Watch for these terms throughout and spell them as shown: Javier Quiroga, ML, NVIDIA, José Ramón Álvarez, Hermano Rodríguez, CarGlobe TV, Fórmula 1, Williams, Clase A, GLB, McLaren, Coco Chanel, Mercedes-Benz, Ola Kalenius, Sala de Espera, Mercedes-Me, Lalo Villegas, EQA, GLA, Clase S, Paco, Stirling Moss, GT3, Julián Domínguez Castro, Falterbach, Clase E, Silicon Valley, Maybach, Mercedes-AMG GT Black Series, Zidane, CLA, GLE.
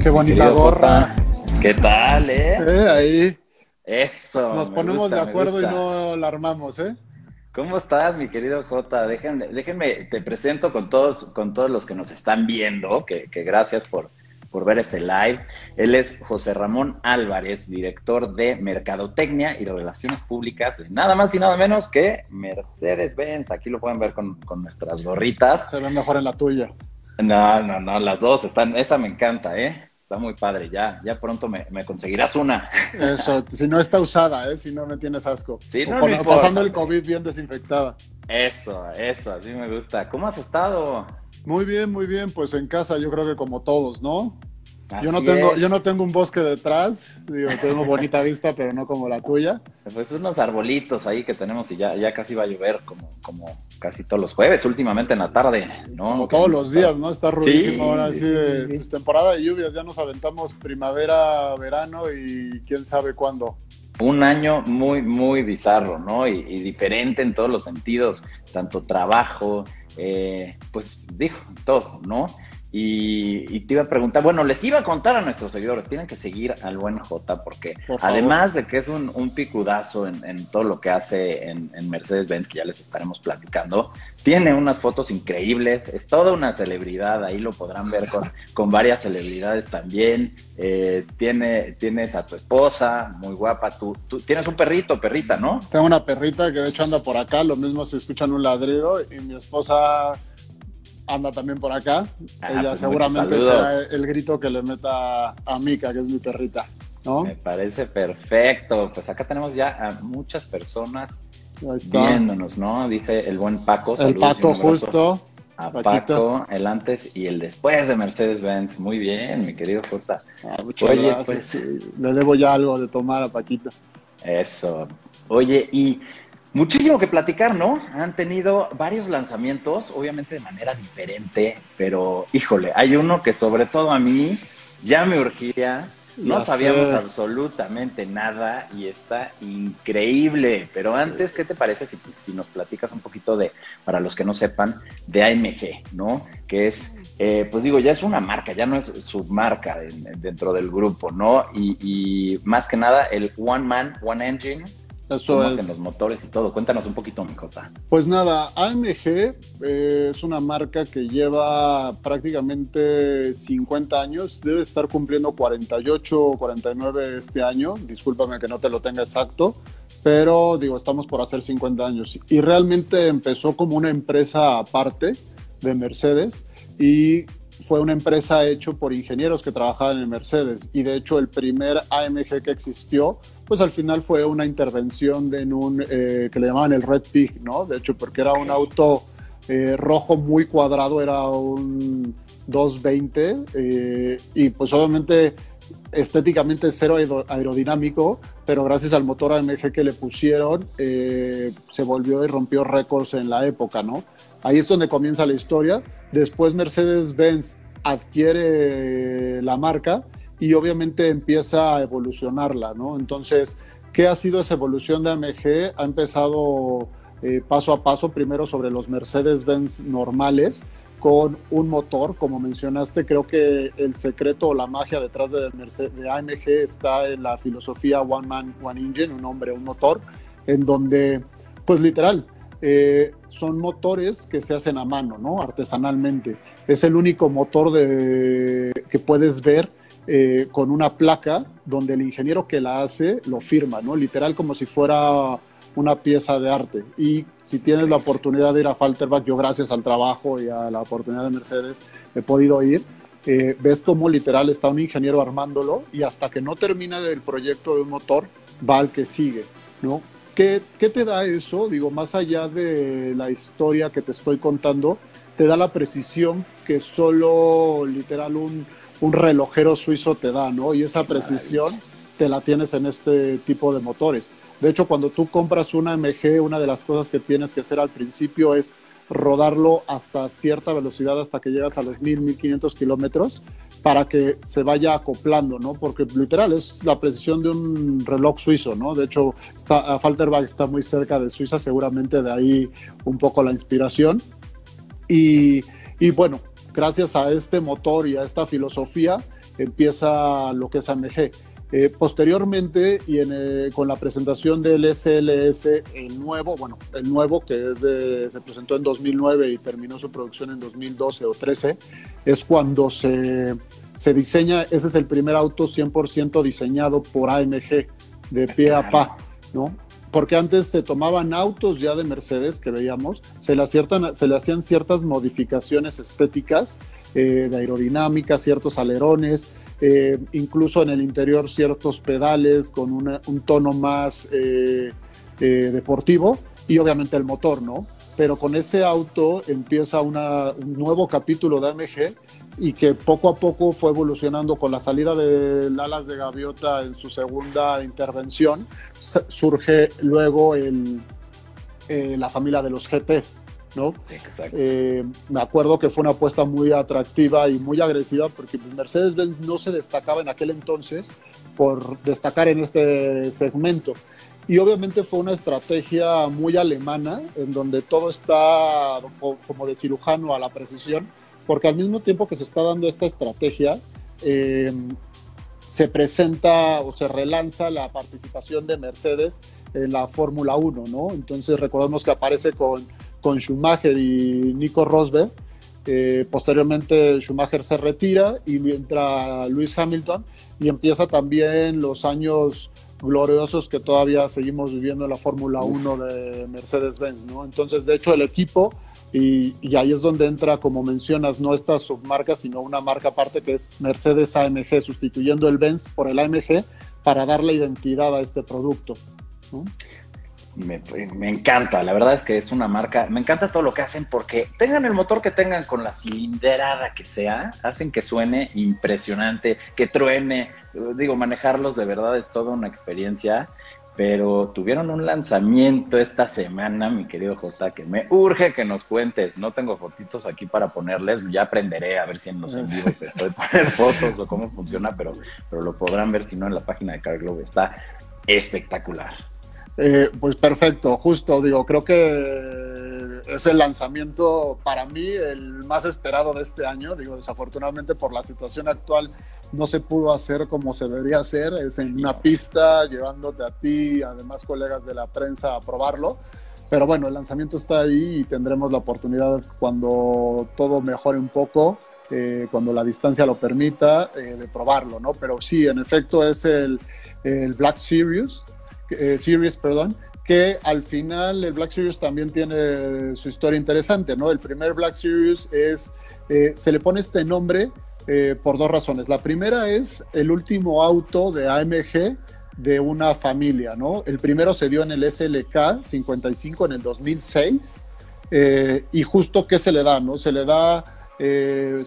Qué bonita gorra. Papá. ¿Qué tal, eh? Ahí. Eso. Nos ponemos de acuerdo y no la armamos, ¿eh? ¿Cómo estás, mi querido Jota? Déjenme, te presento con todos los que nos están viendo, que gracias por ver este live. Él es José Ramón Álvarez, director de Mercadotecnia y Relaciones Públicas, de nada más y nada menos que Mercedes-Benz. Aquí lo pueden ver con nuestras gorritas. Se ve mejor en la tuya. No, las dos están, esa me encanta, ¿eh? Está muy padre, ya pronto me conseguirás una. Eso, si no está usada, ¿eh? Si no me tienes asco. Sí, no, no importa. Pasando el COVID bien desinfectada. Eso, así me gusta. ¿Cómo has estado? Muy bien, pues en casa yo creo que como todos, ¿no? Yo no tengo un bosque detrás, digo, tengo bonita vista, pero no como la tuya. Pues unos arbolitos ahí que tenemos y ya casi va a llover como casi todos los jueves, últimamente en la tarde, ¿no? Como todos los días, ¿no? Está rudísimo ahora, sí. Pues temporada de lluvias, ya nos aventamos primavera, verano y quién sabe cuándo. Un año muy, muy bizarro, ¿no? Y diferente en todos los sentidos, tanto trabajo, pues dijo todo, ¿no? Y te iba a preguntar, bueno, les iba a contar a nuestros seguidores, tienen que seguir al buen Jota, porque además de que es un picudazo en todo lo que hace en Mercedes-Benz, que ya les estaremos platicando, tiene unas fotos increíbles, es toda una celebridad, ahí lo podrán ver con varias celebridades también, tienes a tu esposa, muy guapa, tú tienes un perrita, ¿no? Tengo una perrita que de hecho anda por acá, lo mismo si escuchan un ladrido, y mi esposa anda también por acá. Ella pues seguramente será el grito que le meta a Mika, que es mi perrita, ¿no? Me parece perfecto. Pues acá tenemos ya a muchas personas viéndonos, ¿no? Dice el buen Paco. Saludos, el Paco justo. A Paquito. Paco, el antes y el después de Mercedes-Benz. Muy bien, mi querido Jota. Oye, gracias. Pues le debo ya algo de tomar a Paquito. Eso. Oye, y muchísimo que platicar, ¿no? Han tenido varios lanzamientos, obviamente de manera diferente, pero, híjole, hay uno que sobre todo a mí ya me urgía, no sabíamos absolutamente nada y está increíble. Pero antes, ¿qué te parece si nos platicas un poquito de, para los que no sepan, de AMG, ¿no? Que es, pues digo, ya es una marca, ya no es submarca dentro del grupo, ¿no? Y más que nada, el One Man, One Engine. Eso es. En los motores y todo. Cuéntanos un poquito, mi Jota. Pues nada, AMG es una marca que lleva prácticamente 50 años, debe estar cumpliendo 48 o 49 este año, discúlpame que no te lo tenga exacto, pero digo, estamos por hacer 50 años y realmente empezó como una empresa aparte de Mercedes y fue una empresa hecha por ingenieros que trabajaban en Mercedes y de hecho el primer AMG que existió pues al final fue una intervención en un que le llamaban el Red Pig, ¿no? De hecho, porque era un auto rojo muy cuadrado, era un 220 y pues obviamente estéticamente cero aerodinámico, pero gracias al motor AMG que le pusieron se volvió y rompió récords en la época, ¿no? Ahí es donde comienza la historia. Después Mercedes-Benz adquiere la marca y obviamente empieza a evolucionarla, ¿no? Entonces, ¿qué ha sido esa evolución de AMG? Ha empezado paso a paso, primero sobre los Mercedes-Benz normales, con un motor, como mencionaste. Creo que el secreto o la magia detrás de AMG está en la filosofía One Man, One Engine, un hombre, un motor, en donde, pues literal, son motores que se hacen a mano, ¿no? Artesanalmente. Es el único motor que puedes ver con una placa donde el ingeniero que la hace lo firma, ¿no? Literal como si fuera una pieza de arte. Y si tienes la oportunidad de ir a Falterbach, yo gracias al trabajo y a la oportunidad de Mercedes he podido ir, ves como literal está un ingeniero armándolo y hasta que no termina el proyecto de un motor va al que sigue, ¿no? ¿Qué te da eso? Digo, más allá de la historia que te estoy contando, te da la precisión que solo literal un relojero suizo te da, ¿no? Y esa precisión te la tienes en este tipo de motores. De hecho, cuando tú compras una AMG, una de las cosas que tienes que hacer al principio es rodarlo hasta cierta velocidad, hasta que llegas a los 1,000, 1,500 kilómetros, para que se vaya acoplando, ¿no? Porque literal es la precisión de un reloj suizo, ¿no? De hecho, Falterbach está muy cerca de Suiza, seguramente de ahí un poco la inspiración. Y bueno, gracias a este motor y a esta filosofía empieza lo que es AMG. Posteriormente, y con la presentación del SLS, el nuevo que es se presentó en 2009 y terminó su producción en 2012 o 13, es cuando se diseña. Ese es el primer auto 100% diseñado por AMG, de pie a pa, ¿no? Porque antes te tomaban autos ya de Mercedes que veíamos, se le hacían ciertas modificaciones estéticas, de aerodinámica, ciertos alerones, incluso en el interior ciertos pedales con un tono más deportivo, y obviamente el motor, ¿no? Pero con ese auto empieza un nuevo capítulo de AMG, y que poco a poco fue evolucionando con la salida de alas de gaviota en su segunda intervención. Surge luego la familia de los GTs, ¿no? Exacto. Me acuerdo que fue una apuesta muy atractiva y muy agresiva, porque Mercedes-Benz no se destacaba en aquel entonces por destacar en este segmento. Y obviamente fue una estrategia muy alemana, en donde todo está como de cirujano a la precisión, porque al mismo tiempo que se está dando esta estrategia, se presenta o se relanza la participación de Mercedes en la Fórmula 1, ¿no? Entonces recordemos que aparece con Schumacher y Nico Rosberg. Posteriormente Schumacher se retira y entra Lewis Hamilton, y empieza también los años gloriosos que todavía seguimos viviendo en la Fórmula 1 de Mercedes-Benz, ¿no? Entonces, de hecho, el equipo, y ahí es donde entra, como mencionas, no esta submarca, sino una marca aparte que es Mercedes-AMG, sustituyendo el Benz por el AMG para darle identidad a este producto, ¿no? Me encanta, la verdad es que es una marca, me encanta todo lo que hacen, porque tengan el motor que tengan, con la cilindrada que sea, hacen que suene impresionante, que truene. Digo, manejarlos de verdad es toda una experiencia. Pero tuvieron un lanzamiento esta semana, mi querido Jota, que me urge que nos cuentes. No tengo fotitos aquí para ponerles, ya aprenderé a ver si en los en vivo se puede poner fotos o cómo funciona, pero lo podrán ver, si no, en la página de CarGlobe. Está espectacular. Pues perfecto, justo, digo, creo que es el lanzamiento para mí el más esperado de este año. Digo, desafortunadamente por la situación actual no se pudo hacer como se debería hacer, es en una pista, llevándote a ti y además colegas de la prensa a probarlo. Pero bueno, el lanzamiento está ahí y tendremos la oportunidad, cuando todo mejore un poco, cuando la distancia lo permita, de probarlo, ¿no? Pero sí, en efecto es el Black Series, perdón, que al final el Black Series también tiene su historia interesante, ¿no? El primer Black Series se le pone este nombre por dos razones. La primera es el último auto de AMG de una familia, ¿no? El primero se dio en el SLK 55 en el 2006, y justo ¿qué se le da, no? Se le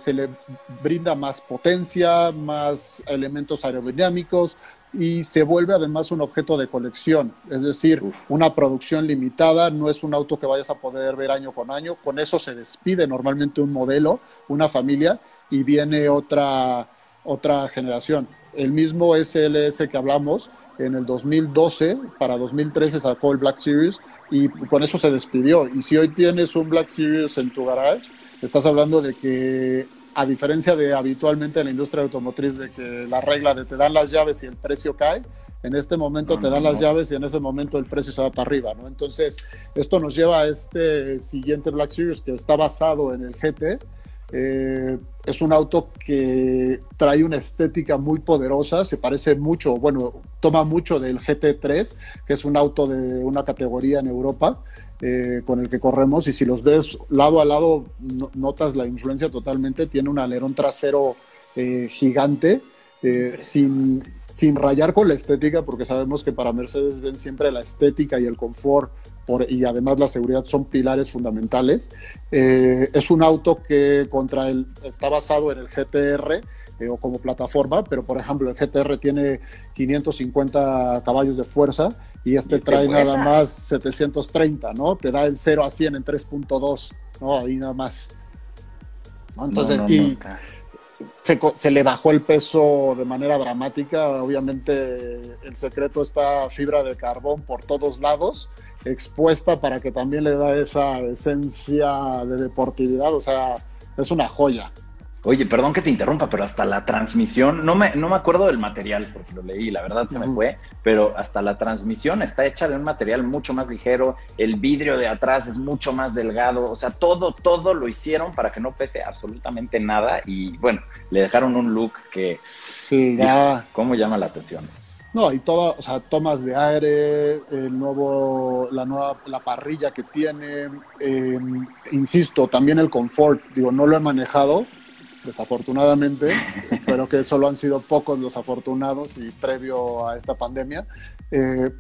brinda más potencia, más elementos aerodinámicos, y se vuelve además un objeto de colección, es decir, una producción limitada, no es un auto que vayas a poder ver año con año. Con eso se despide normalmente un modelo, una familia, y viene otra generación. El mismo SLS que hablamos, en el 2012, para 2013 sacó el Black Series, y con eso se despidió. Y si hoy tienes un Black Series en tu garage, estás hablando de que, a diferencia de habitualmente en la industria automotriz, de que la regla de te dan las llaves y el precio cae, en este momento te dan las llaves y en ese momento el precio se va para arriba, ¿no? Entonces, esto nos lleva a este siguiente Black Series, que está basado en el GT. Es un auto que trae una estética muy poderosa, se parece mucho, bueno, toma mucho del GT3, que es un auto de una categoría en Europa, con el que corremos, y si los ves lado a lado notas la influencia totalmente. Tiene un alerón trasero gigante, sin rayar con la estética, porque sabemos que para Mercedes-Benz siempre la estética y el confort y además la seguridad son pilares fundamentales. Es un auto que está basado en el GTR, o como plataforma, pero por ejemplo el GTR tiene 550 caballos de fuerza y trae nada más 730, ¿no? Te da el 0 a 100 en 3.2, ¿no? Ahí nada más. Entonces, se le bajó el peso de manera dramática. Obviamente el secreto está fibra de carbón por todos lados, expuesta para que también le da esa esencia de deportividad. O sea, es una joya. Oye, perdón que te interrumpa, pero hasta la transmisión, no me acuerdo del material porque lo leí, la verdad se me fue, pero hasta la transmisión está hecha de un material mucho más ligero, el vidrio de atrás es mucho más delgado, o sea, todo lo hicieron para que no pese absolutamente nada y, bueno, le dejaron un look que... Sí, ya... ¿Cómo llama la atención? No, y todo, o sea, tomas de aire, la nueva parrilla que tiene, insisto, también el confort, digo, no lo he manejado, desafortunadamente, pero que solo han sido pocos los afortunados y previo a esta pandemia,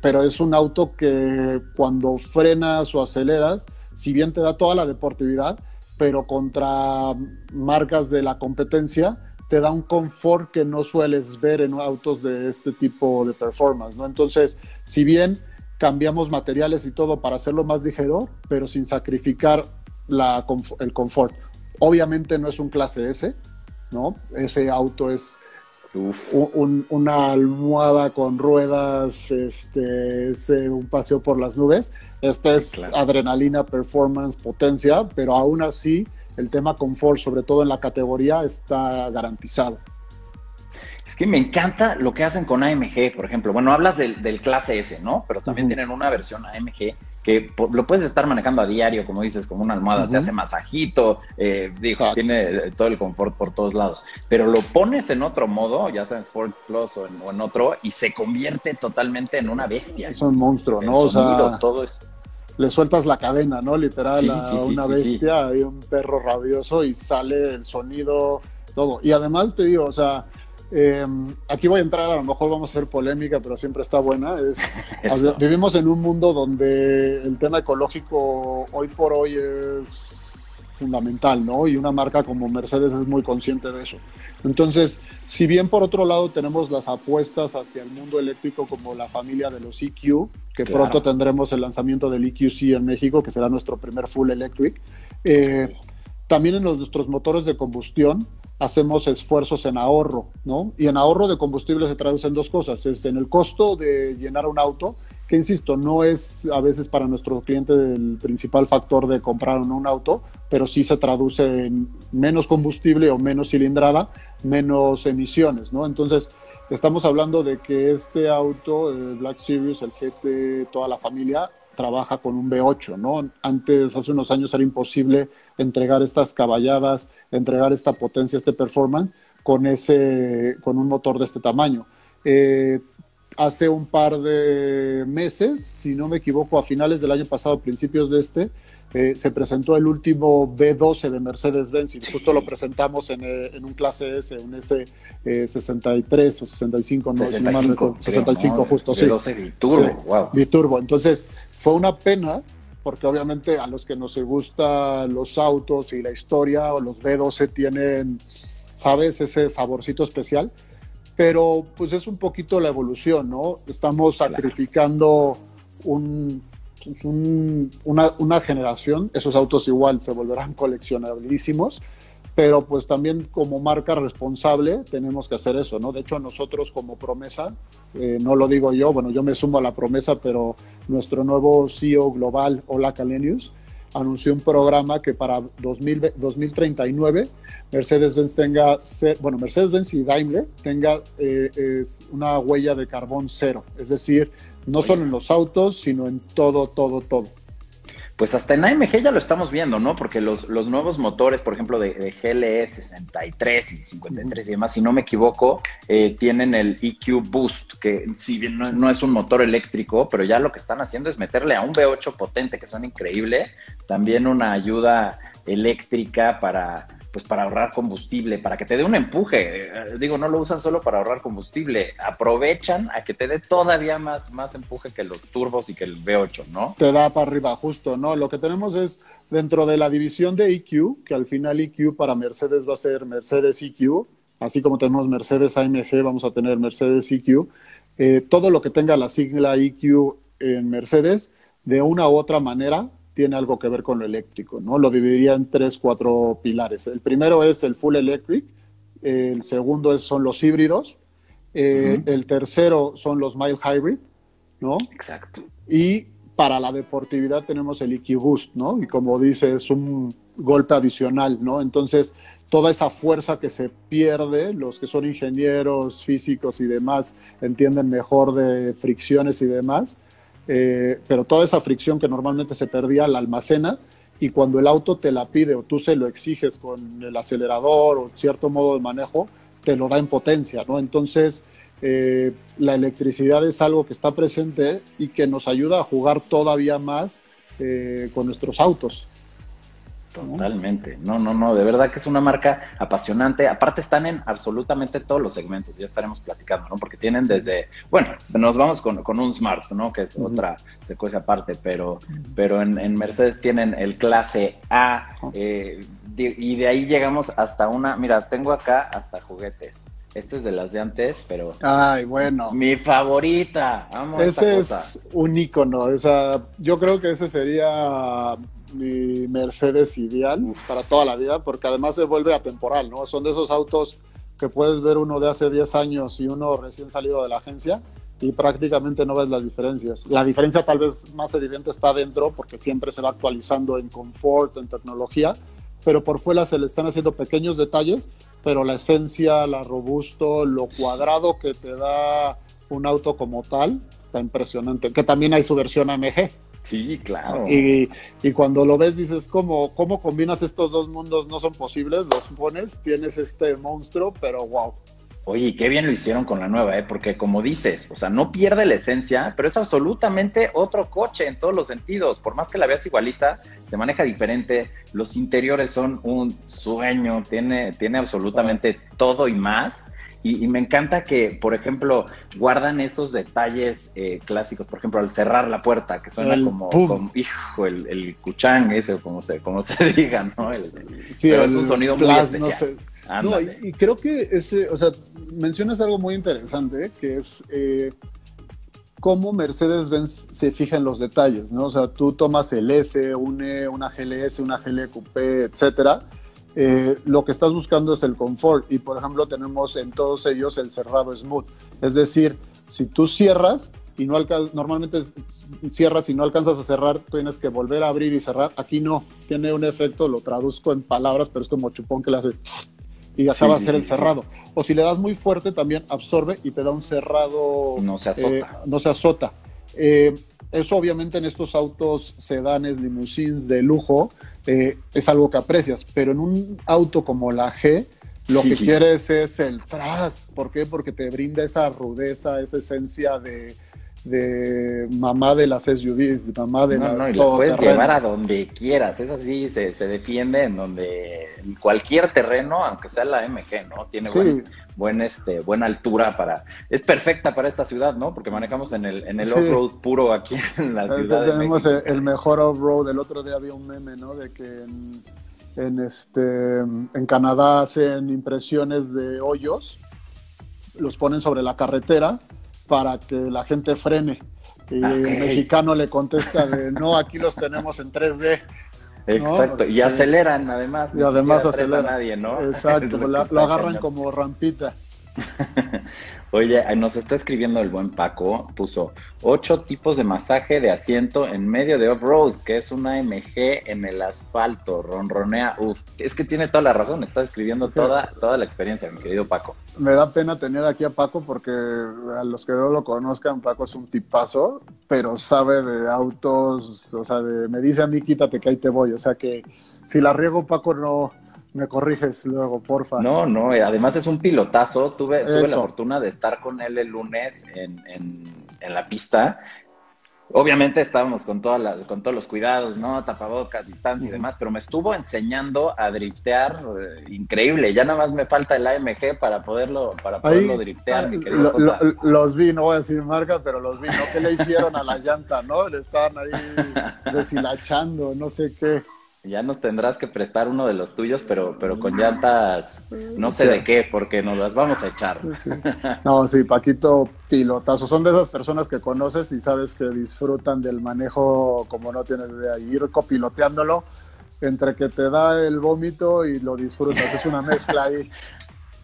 pero es un auto que cuando frenas o aceleras, si bien te da toda la deportividad, pero contra marcas de la competencia, te da un confort que no sueles ver en autos de este tipo de performance, ¿no? Entonces, si bien cambiamos materiales y todo para hacerlo más ligero, pero sin sacrificar el confort. Obviamente no es un Clase S, ¿no? Ese auto es una almohada con ruedas, es un paseo por las nubes. Esta es, claro, adrenalina, performance, potencia, pero aún así el tema confort, sobre todo en la categoría, está garantizado. Es que me encanta lo que hacen con AMG, por ejemplo. Bueno, hablas del Clase S, ¿no? Pero también tienen una versión AMG que lo puedes estar manejando a diario, como dices, como una almohada, te hace masajito, tiene todo el confort por todos lados, pero lo pones en otro modo, ya sea en Sport Plus o en otro, y se convierte totalmente en una bestia. Es un monstruo, ¿no? O sea, todo eso. Le sueltas la cadena, ¿no? Literal, a una bestia, hay un perro rabioso y sale el sonido, todo. Y además te digo, o sea, aquí voy a entrar, a lo mejor vamos a hacer polémica, pero siempre está buena. Vivimos en un mundo donde el tema ecológico hoy por hoy es fundamental, ¿no? Y una marca como Mercedes es muy consciente de eso. Entonces, si bien por otro lado tenemos las apuestas hacia el mundo eléctrico como la familia de los EQ, que pronto tendremos el lanzamiento del EQC en México, que será nuestro primer full electric, también en nuestros motores de combustión hacemos esfuerzos en ahorro, ¿no? Y en ahorro de combustible se traducen dos cosas. Es en el costo de llenar un auto, que insisto, no es a veces para nuestro cliente el principal factor de comprar un auto, pero sí se traduce en menos combustible o menos cilindrada, menos emisiones, ¿no? Entonces, estamos hablando de que este auto, el Black Series, el GT, toda la familia, trabaja con un V8, ¿no? Antes, hace unos años, era imposible entregar estas caballadas, entregar esta potencia, este performance, con un motor de este tamaño. Hace un par de meses, si no me equivoco, a finales del año pasado, principios de este, se presentó el último V12 de Mercedes-Benz y justo lo presentamos en un Clase S, un S63 o 65, no, 65 creo, justo, sí. V12 biturbo, sí, wow. Biturbo, entonces fue una pena porque obviamente a los que nos gustan los autos y la historia, o los V12 tienen, ¿sabes? Ese saborcito especial, pero pues es un poquito la evolución, ¿no? Estamos sacrificando una generación. Esos autos igual se volverán coleccionabilísimos, pero pues también como marca responsable tenemos que hacer eso, ¿no? De hecho, nosotros como promesa, no lo digo yo, bueno, yo me sumo a la promesa, pero nuestro nuevo CEO global, Ola Kalenius, anunció un programa que para 2039 Mercedes-Benz tenga, bueno, Mercedes-Benz y Daimler tenga una huella de carbón cero, es decir, no solo en los autos, sino en todo. Pues hasta en AMG ya lo estamos viendo, ¿no? Porque los nuevos motores, por ejemplo, de GLE 63 y 53 y demás, si no me equivoco, tienen el EQ Boost, que si bien no es un motor eléctrico, pero ya lo que están haciendo es meterle a un V8 potente, que suena increíble, también una ayuda eléctrica para ahorrar combustible, para que te dé un empuje. Digo, no lo usan solo para ahorrar combustible, aprovechan a que te dé todavía más empuje que los turbos y que el V8, ¿no? Te da para arriba, justo, ¿no? Lo que tenemos es, dentro de la división de EQ, que al final EQ para Mercedes va a ser Mercedes EQ, así como tenemos Mercedes AMG, vamos a tener Mercedes EQ. Todo lo que tenga la sigla EQ en Mercedes, de una u otra manera, tiene algo que ver con lo eléctrico, ¿no? Lo dividiría en 3, 4 pilares. El primero es el full electric, el segundo son los híbridos, el tercero son los mild hybrid, ¿no? Exacto. Y para la deportividad tenemos el EQ Boost, ¿no? Y como dice, es un golpe adicional, ¿no? Entonces, toda esa fuerza que se pierde, los que son ingenieros físicos y demás entienden mejor de fricciones y demás, pero toda esa fricción que normalmente se perdía la almacena, y cuando el auto te la pide o tú se lo exiges con el acelerador o cierto modo de manejo, te lo da en potencia, ¿no? Entonces, la electricidad es algo que está presente y que nos ayuda a jugar todavía más con nuestros autos. Totalmente. No, de verdad que es una marca apasionante. Aparte están en absolutamente todos los segmentos, ya estaremos platicando, ¿no? Porque tienen desde, bueno, nos vamos con un Smart, ¿no? Que es otra secuencia aparte, pero en Mercedes tienen el Clase A, y de ahí llegamos hasta una, mira, tengo acá hasta juguetes. Este es de las de antes, pero... ¡Ay, bueno! ¡Mi favorita! Amo ese esta cosa. Es un ícono, o sea, yo creo que ese sería... mi Mercedes ideal para toda la vida, porque además se vuelve atemporal, ¿no? Son de esos autos que puedes ver uno de hace 10 años y uno recién salido de la agencia y prácticamente no ves las diferencias. La diferencia tal vez más evidente está dentro, porque siempre se va actualizando en confort, en tecnología, pero por fuera se le están haciendo pequeños detalles, pero la esencia, la robusto, lo cuadrado que te da un auto como tal, está impresionante. Que también hay su versión AMG. Sí, claro. Y cuando lo ves dices, ¿cómo combinas estos dos mundos? No son posibles, los pones, tienes este monstruo, pero wow. Oye, qué bien lo hicieron con la nueva, ¿eh? Porque como dices, o sea, no pierde la esencia, pero es absolutamente otro coche en todos los sentidos. Por más que la veas igualita, se maneja diferente, los interiores son un sueño, tiene absolutamente todo y más. Y me encanta que, por ejemplo, guardan esos detalles clásicos. Por ejemplo, al cerrar la puerta, que suena como hijo, el cuchán ese, como se diga, ¿no? Sí, pero es un sonido plas, muy especial. No sé. No, y creo que ese, o sea, mencionas algo muy interesante, que es cómo Mercedes-Benz se fija en los detalles, ¿no? O sea, tú tomas el S, una GLS, una GLE Coupé, etcétera. Lo que estás buscando es el confort, y por ejemplo tenemos en todos ellos el cerrado smooth, es decir, si tú cierras y no alcanzas, normalmente cierras y no alcanzas a cerrar, tienes que volver a abrir y cerrar. Aquí no, tiene un efecto, lo traduzco en palabras, pero es como chupón que le hace y acaba de hacer el cerrado, o si le das muy fuerte también absorbe y te da un cerrado, no se azota. Eso obviamente en estos autos sedanes, limusines de lujo, es algo que aprecias, pero en un auto como la G, lo que quieres es el tras. ¿Por qué? Porque te brinda esa rudeza, esa esencia de mamá de las SUVs, de mamá de las todoterreno. No, y la puedes llevar a donde quieras, es así, se defiende en donde, en cualquier terreno, aunque sea la MG, ¿no? Tiene buena altura para... Es perfecta para esta ciudad, ¿no? Porque manejamos en el off-road puro aquí en la ciudad de México. Tenemos el mejor off-road. El otro día había un meme, ¿no? De que en Canadá hacen impresiones de hoyos, los ponen sobre la carretera para que la gente frene. Y el mexicano le contesta de no, aquí los tenemos en 3D. Exacto, ¿no? Y aceleran además. Y además aceleran a nadie, ¿no? Exacto, lo agarran como rampita. Oye, nos está escribiendo el buen Paco, puso 8 tipos de masaje de asiento en medio de off-road, que es una MG en el asfalto, ronronea, uff. Es que tiene toda la razón, está escribiendo toda la experiencia, mi querido Paco. Me da pena tener aquí a Paco, porque a los que no lo conozcan, Paco es un tipazo, pero sabe de autos, o sea, me dice a mí, quítate que ahí te voy, o sea que si la riego, Paco, no... Me corriges luego, porfa. No, además es un pilotazo. Tuve la fortuna de estar con él el lunes en la pista. Obviamente estábamos con todos los cuidados, ¿no? Tapabocas, distancia y demás, pero me estuvo enseñando a driftear increíble. Ya nada más me falta el AMG para poderlo driftear. Los vi, no voy a decir marcas, pero los vi, ¿no? ¿Qué le hicieron a la llanta, no? Le estaban ahí deshilachando, no sé qué. Ya nos tendrás que prestar uno de los tuyos, pero con llantas, no sé de qué, porque nos las vamos a echar. Sí. No, sí, Paquito, pilotazo. Son de esas personas que conoces y sabes que disfrutan del manejo como no tienes idea. Ir copiloteándolo, entre que te da el vómito y lo disfrutas. Es una mezcla ahí.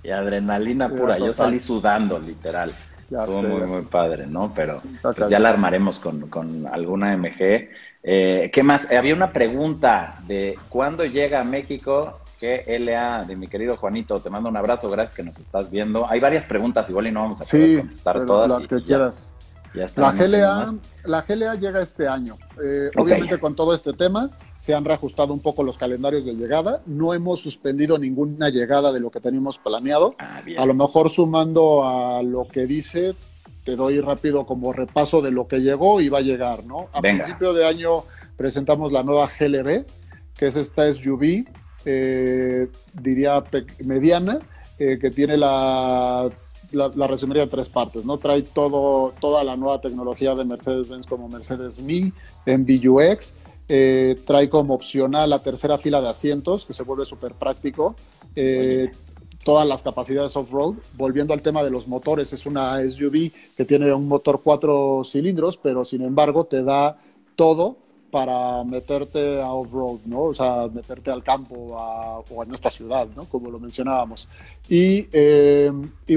y adrenalina pura. Yo salí sudando, literal. Estuvo muy padre, ¿no? Pero pues ya la armaremos con alguna AMG. ¿Qué más? Había una pregunta de ¿cuándo llega a México GLA? De mi querido Juanito, te mando un abrazo, gracias que nos estás viendo. Hay varias preguntas, igual y no vamos a poder contestar todas. Las que quieras. Ya la GLA llega este año. Obviamente con todo este tema se han reajustado un poco los calendarios de llegada. No hemos suspendido ninguna llegada de lo que teníamos planeado. A lo mejor sumando a lo que dice, te doy rápido como repaso de lo que llegó y va a llegar, ¿no? A principio de año presentamos la nueva GLB, que es esta SUV, diría mediana, que tiene la resumiría en tres partes, ¿no? Trae toda la nueva tecnología de Mercedes-Benz como Mercedes-Me, MBUX, trae como opcional la tercera fila de asientos, que se vuelve súper práctico, todas las capacidades off-road. Volviendo al tema de los motores, es una SUV que tiene un motor 4 cilindros, pero sin embargo te da todo para meterte a off-road, ¿no? O sea, meterte al campo o en esta ciudad, ¿no? Como lo mencionábamos. Y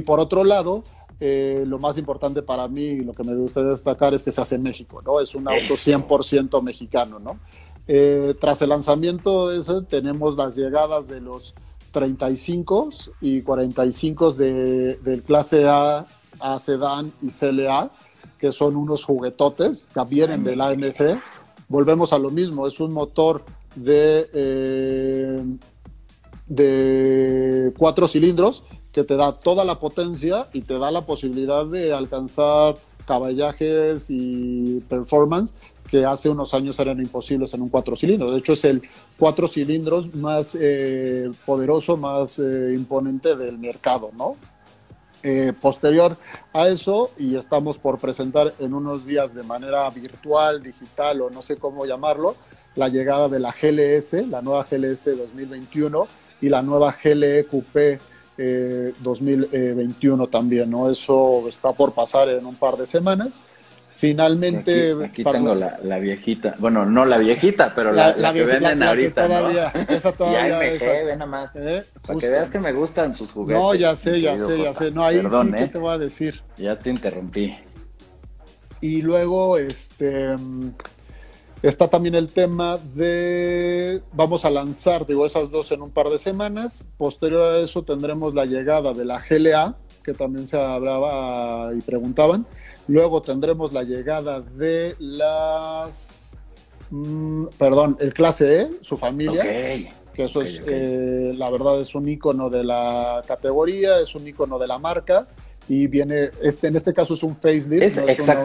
por otro lado, lo más importante para mí y lo que me gustaría destacar es que se hace en México, ¿no? Es un auto 100% mexicano, ¿no? Tras el lanzamiento de ese, tenemos las llegadas de los 35 y 45 del Clase A Sedán y CLA, que son unos juguetotes que vienen del AMG. Volvemos a lo mismo, es un motor de 4 cilindros que te da toda la potencia y te da la posibilidad de alcanzar caballajes y performance que hace unos años eran imposibles en un 4 cilindros. De hecho, es el 4 cilindros más poderoso, más imponente del mercado, ¿no? Posterior a eso, y estamos por presentar en unos días de manera virtual, digital o no sé cómo llamarlo, la llegada de la GLS, la nueva GLS 2021 y la nueva GLE Coupé 2021 también, ¿no? Eso está por pasar en un par de semanas. Finalmente... Aquí tengo la viejita. Bueno, no la viejita, pero la que venden ahorita, que todavía, ¿no? Esa todavía. Ya AMG, ve nada más. Para que veas que me gustan sus juguetes. No, ya sé. No, ahí perdón, sí que te voy a decir. Ya te interrumpí. Y luego, está también el tema de... Vamos a lanzar, digo, esas dos en un par de semanas. Posterior a eso tendremos la llegada de la GLA, que también se hablaba y preguntaban. Luego tendremos la llegada de el Clase E, su familia, que eso la verdad es un ícono de la categoría, es un ícono de la marca, y viene, en este caso es un facelift.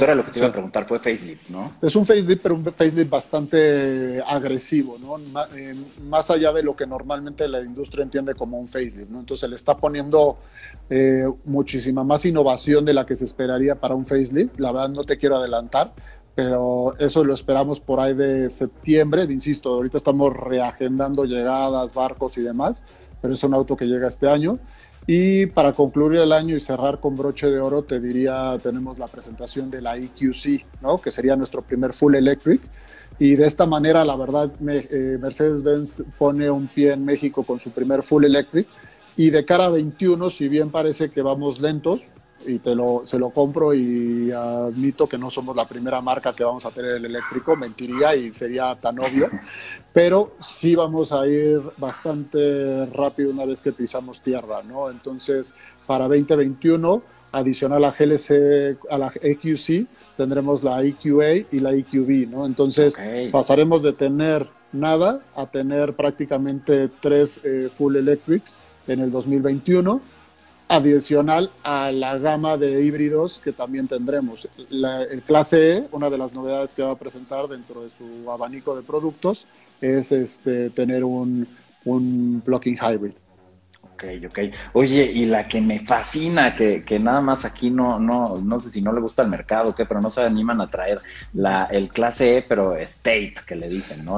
Era lo que te iba a preguntar, fue facelift, ¿no? Es un facelift, pero un facelift bastante agresivo, ¿no? Más allá de lo que normalmente la industria entiende como un facelift, ¿no? Entonces, le está poniendo muchísima más innovación de la que se esperaría para un facelift. La verdad, no te quiero adelantar, pero eso lo esperamos por ahí de septiembre. Insisto, ahorita estamos reagendando llegadas, barcos y demás, pero es un auto que llega este año. Y para concluir el año y cerrar con broche de oro, te diría, tenemos la presentación de la EQC, ¿no? Que sería nuestro primer full electric. Y de esta manera, la verdad, Mercedes-Benz pone un pie en México con su primer full electric. Y de cara a 21, si bien parece que vamos lentos, y se lo compro y admito que no somos la primera marca que vamos a tener el eléctrico, mentiría y sería tan obvio, pero sí vamos a ir bastante rápido una vez que pisamos tierra, ¿no? Entonces, para 2021, adicional a la EQC, tendremos la EQA y la EQB, ¿no? Entonces, pasaremos de tener nada a tener prácticamente 3 full electrics en el 2021, adicional a la gama de híbridos que también tendremos. El Clase E, una de las novedades que va a presentar dentro de su abanico de productos, es tener un plug-in hybrid. Ok. Oye, y la que me fascina, que nada más aquí no sé si no le gusta al mercado o qué, pero no se animan a traer el Clase E, pero State, que le dicen, ¿no?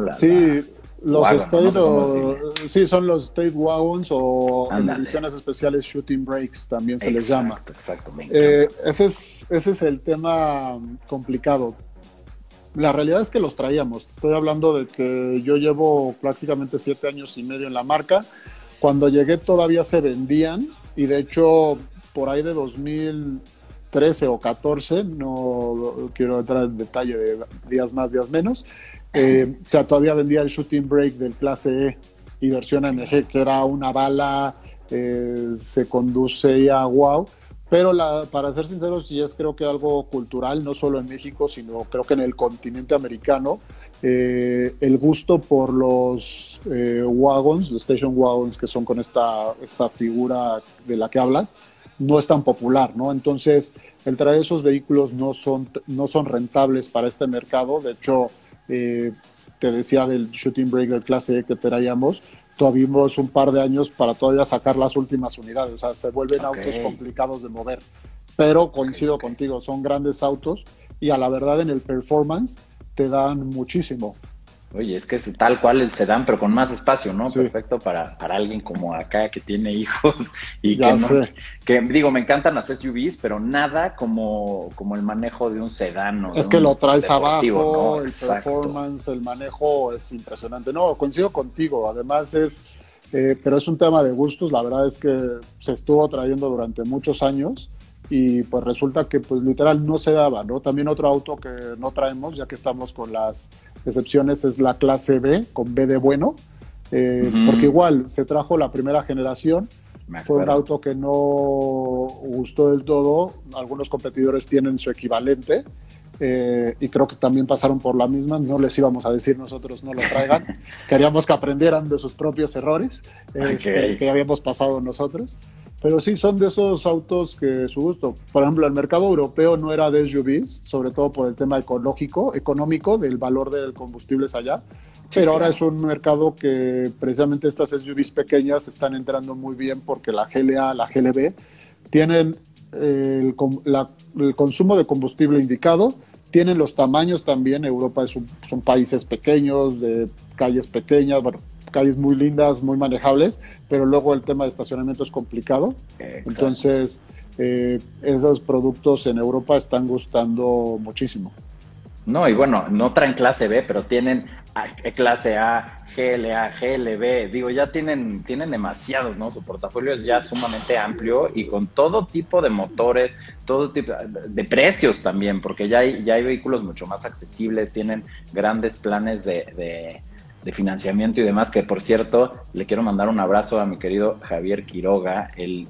Son los State Wagons o en ediciones especiales Shooting Breaks también se les llama. Exactamente. Ese es el tema complicado. La realidad es que los traíamos. Estoy hablando de que yo llevo prácticamente 7 años y medio en la marca. Cuando llegué todavía se vendían y de hecho por ahí de 2013 o 14, no quiero entrar en detalle de días más, días menos, o sea, todavía vendía el shooting brake del clase E y versión AMG, que era una bala, se conducía wow. Pero para ser sinceros, sí es creo que algo cultural, no solo en México, sino creo que en el continente americano, el gusto por los wagons, los station wagons, que son con esta figura de la que hablas, no es tan popular, ¿no? Entonces, el traer esos vehículos no son rentables para este mercado. De hecho, te decía del shooting brake del clase E que traíamos, tuvimos un par de años para todavía sacar las últimas unidades, o sea, se vuelven autos complicados de mover, pero coincido contigo, son grandes autos y a la verdad en el performance te dan muchísimo. Oye, es que es tal cual el sedán, pero con más espacio, ¿no? Sí. Perfecto para alguien como acá que tiene hijos y ya que no... Sé. Que, digo, me encantan las SUVs, pero nada como el manejo de un sedán. Es que lo traes abajo, ¿no? El performance, el manejo es impresionante. No, coincido contigo. Además pero es un tema de gustos. La verdad es que se estuvo trayendo durante muchos años y pues resulta que pues literal no se daba, ¿no? También otro auto que no traemos, ya que estamos con las excepciones, es la clase B, con B de bueno, porque igual se trajo la primera generación, fue un auto que no gustó del todo, algunos competidores tienen su equivalente, y creo que también pasaron por la misma, no les íbamos a decir nosotros no lo traigan, queríamos que aprendieran de sus propios errores, que habíamos pasado nosotros. Pero sí, son de esos autos que su gusto. Por ejemplo, el mercado europeo no era de SUVs, sobre todo por el tema económico, del valor del combustible allá. Pero ahora es un mercado que precisamente estas SUVs pequeñas están entrando muy bien porque la GLA, la GLB, tienen el consumo de combustible indicado, tienen los tamaños también. Europa son países pequeños, de calles pequeñas, bueno, calles muy lindas, muy manejables, pero luego el tema de estacionamiento es complicado. Exacto. Entonces, esos productos en Europa están gustando muchísimo. No, y bueno, no traen clase B, pero tienen clase A, GLA, GLB, digo, ya tienen demasiados, ¿no? Su portafolio es ya sumamente amplio y con todo tipo de motores, todo tipo de precios también, porque ya hay vehículos mucho más accesibles, tienen grandes planes de financiamiento y demás, que por cierto, le quiero mandar un abrazo a mi querido Javier Quiroga, él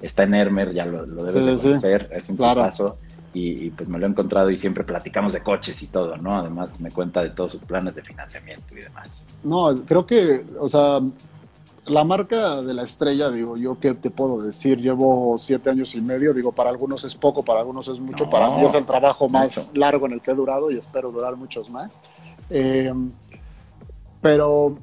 está en Hermer, ya lo debes de conocer, es un paso, y pues me lo he encontrado y siempre platicamos de coches y todo, ¿no? Además me cuenta de todos sus planes de financiamiento y demás. No, creo que, o sea, la marca de la estrella, digo, yo qué te puedo decir, llevo 7 años y medio, digo, para algunos es poco, para algunos es mucho, para mí es el trabajo más largo en el que he durado y espero durar muchos más. Pero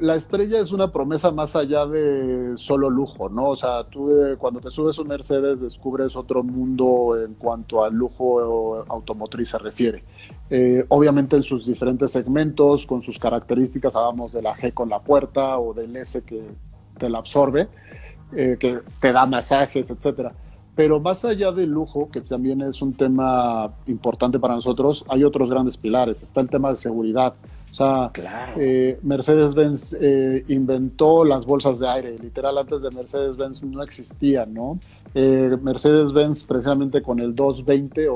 la estrella es una promesa más allá de solo lujo, ¿no? O sea, tú cuando te subes un Mercedes descubres otro mundo en cuanto al lujo automotriz se refiere. Obviamente en sus diferentes segmentos, con sus características, hablamos de la G con la puerta o del S que te la absorbe, que te da masajes, etcétera. Pero más allá del lujo, que también es un tema importante para nosotros, hay otros grandes pilares. Está el tema de seguridad. O sea, Mercedes-Benz inventó las bolsas de aire. Literal, antes de Mercedes-Benz no existían, ¿no? Mercedes-Benz, precisamente con el 220,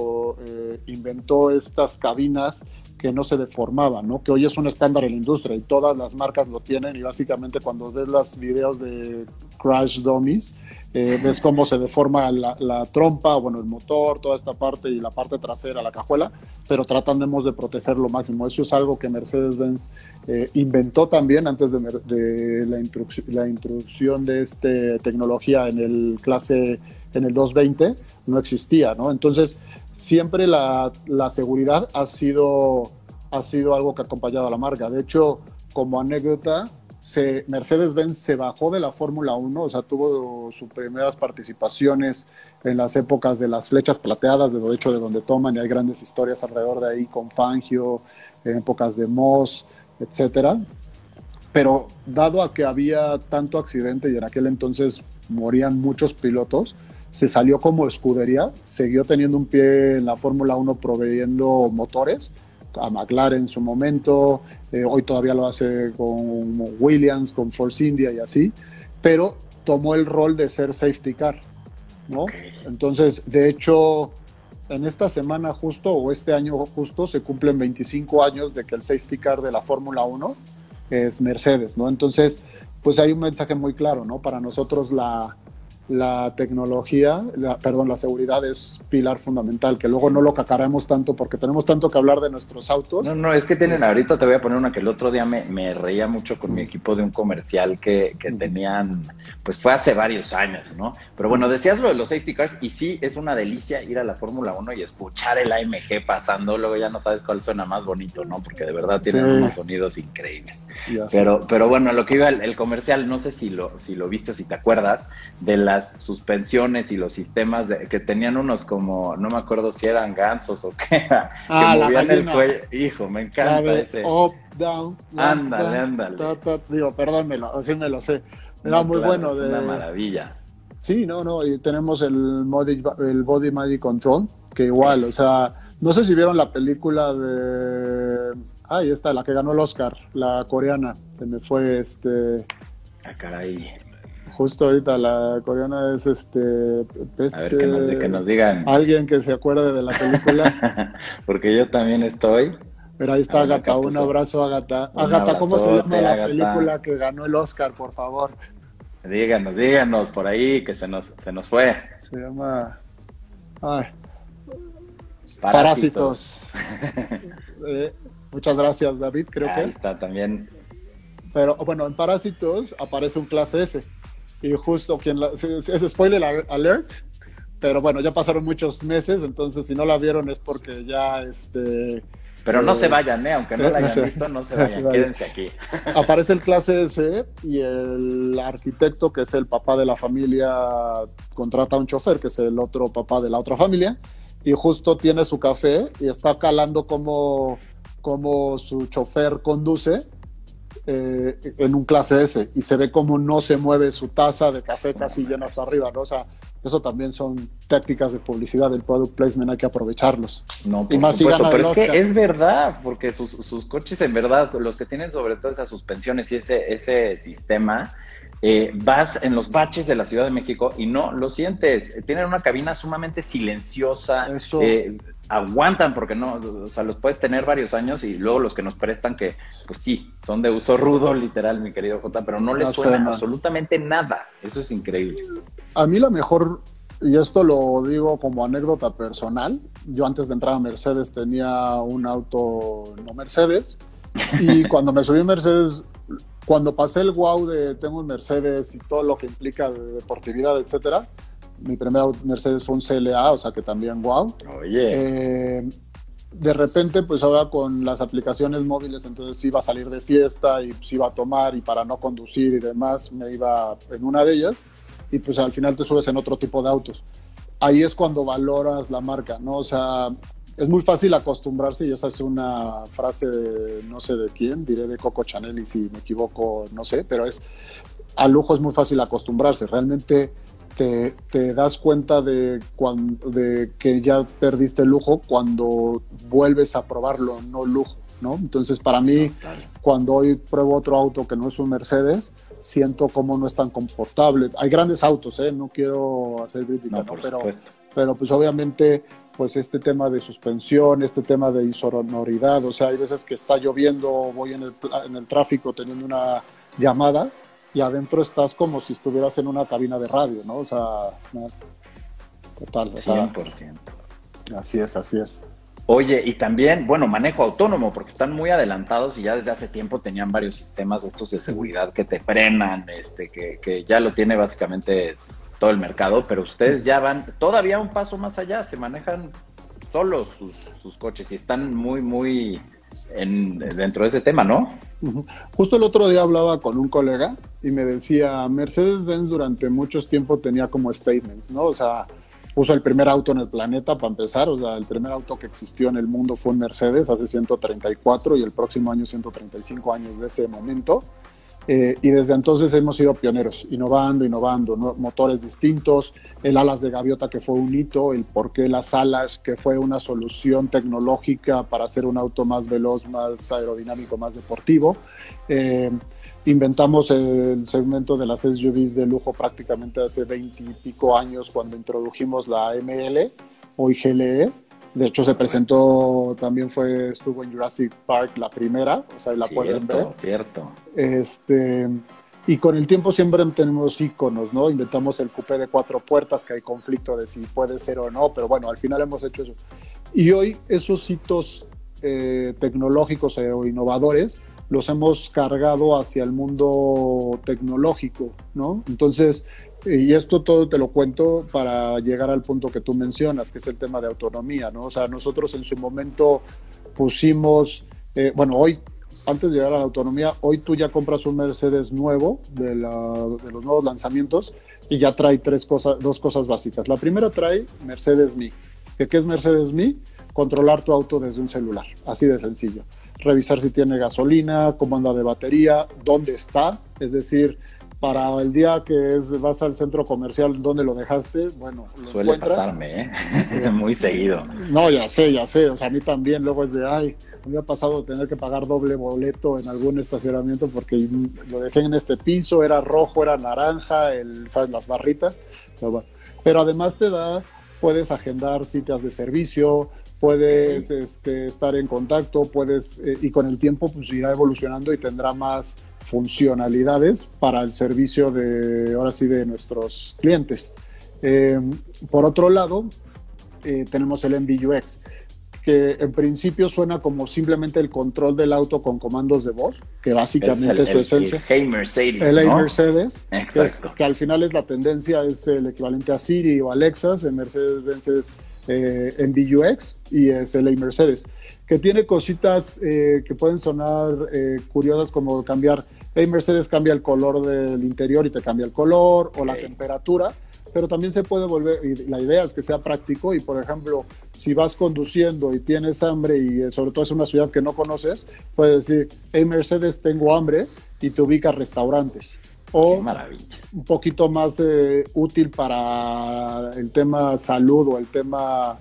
inventó estas cabinas que no se deformaban, ¿no? Que hoy es un estándar en la industria y todas las marcas lo tienen. Y básicamente cuando ves los videos de Crash Dummies, ves cómo se deforma la trompa, bueno, el motor, toda esta parte y la parte trasera, la cajuela, pero tratamos de proteger lo máximo. Eso es algo que Mercedes-Benz inventó también antes de la introducción de esta tecnología en el clase, en el 220, no existía, ¿no? Entonces, siempre la seguridad ha sido algo que ha acompañado a la marca. De hecho, como anécdota, Mercedes-Benz se bajó de la Fórmula 1, o sea, tuvo sus primeras participaciones en las épocas de las flechas plateadas, de hecho de donde toman, y hay grandes historias alrededor de ahí con Fangio, en épocas de Moss, etcétera. Pero dado a que había tanto accidente y en aquel entonces morían muchos pilotos, se salió como escudería, siguió teniendo un pie en la Fórmula 1 proveyendo motores a McLaren en su momento, hoy todavía lo hace con Williams, con Force India y así, pero tomó el rol de ser safety car, ¿no? Okay. Entonces, de hecho, en esta semana justo, o este año justo, se cumplen 25 años de que el safety car de la Fórmula 1 es Mercedes, ¿no? Entonces, pues hay un mensaje muy claro, ¿no? Para nosotros la tecnología, la seguridad es pilar fundamental, que luego no lo cacaremos tanto porque tenemos tanto que hablar de nuestros autos. No, es que tienen, ahorita te voy a poner una que el otro día me reía mucho con mi equipo de un comercial que tenían, pues fue hace varios años, ¿no? Pero bueno, decías lo de los safety cars y sí, es una delicia ir a la Fórmula 1 y escuchar el AMG pasando, luego ya no sabes cuál suena más bonito, ¿no? Porque de verdad tienen unos sonidos increíbles. Pero bueno, lo que iba el comercial, no sé si lo viste o si te acuerdas, de la suspensiones y los sistemas que tenían unos como, no me acuerdo si eran gansos o qué era, que movían el cuello. Hijo, me encanta ese. Up, down, ándale, ándale. Digo, perdónmelo, así me lo sé. Era muy bueno. Es una maravilla. Sí, y tenemos el Body Magic Control, que igual, o sea, no sé si vieron la película de... Ahí está, la que ganó el Oscar, la coreana, que me fue Ah, caray. Justo ahorita la coreana es a ver, que nos digan. Alguien que se acuerde de la película. Porque yo también estoy. Pero ahí está Agata, un abrazo a Agata. Agata, ¿cómo se llama la película que ganó el Oscar, por favor? Díganos por ahí, que se nos fue. Se llama... Ay. Parásitos. Muchas gracias, David, creo que. Ahí está también. Pero bueno, en Parásitos aparece un Clase S. Y justo es spoiler alert, pero bueno, ya pasaron muchos meses, entonces si no la vieron es porque ya Pero no se vayan, aunque no la hayan visto, no se vayan, quédense aquí. Aparece el Clase S y el arquitecto, que es el papá de la familia, contrata a un chofer, que es el otro papá de la otra familia, y justo tiene su café y está calando cómo su chofer conduce. En un Clase S, y se ve como no se mueve su taza de café casi llena hasta arriba, ¿no? O sea, eso también son tácticas de publicidad, del product placement, hay que aprovecharlos. No, por supuesto, pero es que es verdad, porque sus coches, en verdad, los que tienen sobre todo esas suspensiones y ese sistema, vas en los baches de la Ciudad de México y no lo sientes. Tienen una cabina sumamente silenciosa. Eso. Aguantan porque no, o sea, los puedes tener varios años y luego los que nos prestan, que pues sí, son de uso rudo, literal, mi querido Jota, pero no les suena absolutamente nada. Eso es increíble. A mí la mejor, y esto lo digo como anécdota personal, yo antes de entrar a Mercedes tenía un auto no Mercedes, y cuando me subí a Mercedes, cuando pasé el wow de tengo un Mercedes y todo lo que implica de deportividad, etcétera, mi primera Mercedes fue un CLA, o sea que también wow. Oye. De repente, pues ahora con las aplicaciones móviles, entonces iba a salir de fiesta y pues, iba a tomar, y para no conducir y demás, me iba en una de ellas, y pues al final te subes en otro tipo de autos. Ahí es cuando valoras la marca, ¿no? O sea, es muy fácil acostumbrarse, y esa es una frase de no sé de quién, diré de Coco Chanel, y si me equivoco, no sé, pero es, al lujo es muy fácil acostumbrarse, realmente... Te das cuenta de que ya perdiste el lujo cuando vuelves a probarlo, no lujo, ¿no? Entonces, para mí, cuando hoy pruebo otro auto que no es un Mercedes, siento cómo no es tan confortable. Hay grandes autos, no quiero hacer crítica, pero pues obviamente, pues este tema de suspensión, este tema de insonoridad, o sea, hay veces que está lloviendo, voy en el tráfico teniendo una llamada, y adentro estás como si estuvieras en una cabina de radio, ¿no? O sea, total. 100%. Así es, así es. Oye, y también, bueno, manejo autónomo, porque están muy adelantados y ya desde hace tiempo tenían varios sistemas estos de seguridad que te frenan, que ya lo tiene básicamente todo el mercado, pero ustedes ya van todavía un paso más allá, se manejan solos sus coches y están muy, muy... dentro de ese tema, ¿no? Justo el otro día hablaba con un colega y me decía, Mercedes-Benz durante muchos tiempos tenía como statements, ¿no? O sea, puso el primer auto en el planeta para empezar, o sea, el primer auto que existió en el mundo fue un Mercedes hace 134 y el próximo año 135 años de ese momento, y desde entonces hemos sido pioneros, innovando, ¿no? Motores distintos, el alas de gaviota que fue un hito, el porqué las alas que fue una solución tecnológica para hacer un auto más veloz, más aerodinámico, más deportivo, Inventamos el segmento de las SUVs de lujo prácticamente hace 20 y pico años cuando introdujimos la ML, hoy GLE. De hecho, se presentó, también estuvo en Jurassic Park la primera, o sea, la pueden ver. Cierto. Y con el tiempo siempre tenemos íconos, ¿no? Inventamos el coupé de 4 puertas, que hay conflicto de si puede ser o no, pero bueno, al final hemos hecho eso. Y hoy esos hitos tecnológicos o innovadores los hemos cargado hacia el mundo tecnológico, ¿no? Entonces, y esto todo te lo cuento para llegar al punto que tú mencionas, que es el tema de autonomía, ¿no? O sea, nosotros en su momento pusimos, bueno, hoy, antes de llegar a la autonomía, hoy tú ya compras un Mercedes nuevo, de los nuevos lanzamientos, y ya trae dos cosas básicas. La primera trae Mercedes-Me. ¿Qué es Mercedes-Me? Controlar tu auto desde un celular, así de sencillo. Revisar si tiene gasolina, cómo anda de batería, dónde está, es decir, para el día que vas al centro comercial, ¿dónde lo dejaste? Bueno, lo suele encuentras. Pasarme, ¿eh? Muy seguido. No, ya sé, o sea, a mí también luego es de, ay, me había pasado tener que pagar doble boleto en algún estacionamiento porque lo dejé en este piso, era rojo, era naranja, ¿sabes? Las barritas, pero bueno. Pero además puedes agendar citas de servicio, puedes estar en contacto, y con el tiempo pues irá evolucionando y tendrá más funcionalidades para el servicio de nuestros clientes. Por otro lado, tenemos el MBUX, que en principio suena como simplemente el control del auto con comandos de voz, que básicamente es su esencia. El Hey Mercedes, ¿no? Hey Mercedes. Exacto. Que al final es la tendencia, es el equivalente a Siri o Alexa, en Mercedes-Benz es MBUX y es el Hey Mercedes, que tiene cositas que pueden sonar curiosas, como cambiar, Hey Mercedes cambia el color del interior y te cambia el color, o la temperatura, pero también se puede volver, y la idea es que sea práctico, y por ejemplo, si vas conduciendo y tienes hambre, y sobre todo es una ciudad que no conoces, puedes decir, hey Mercedes, tengo hambre, y te ubicas restaurantes. O un poquito más útil para el tema salud o el tema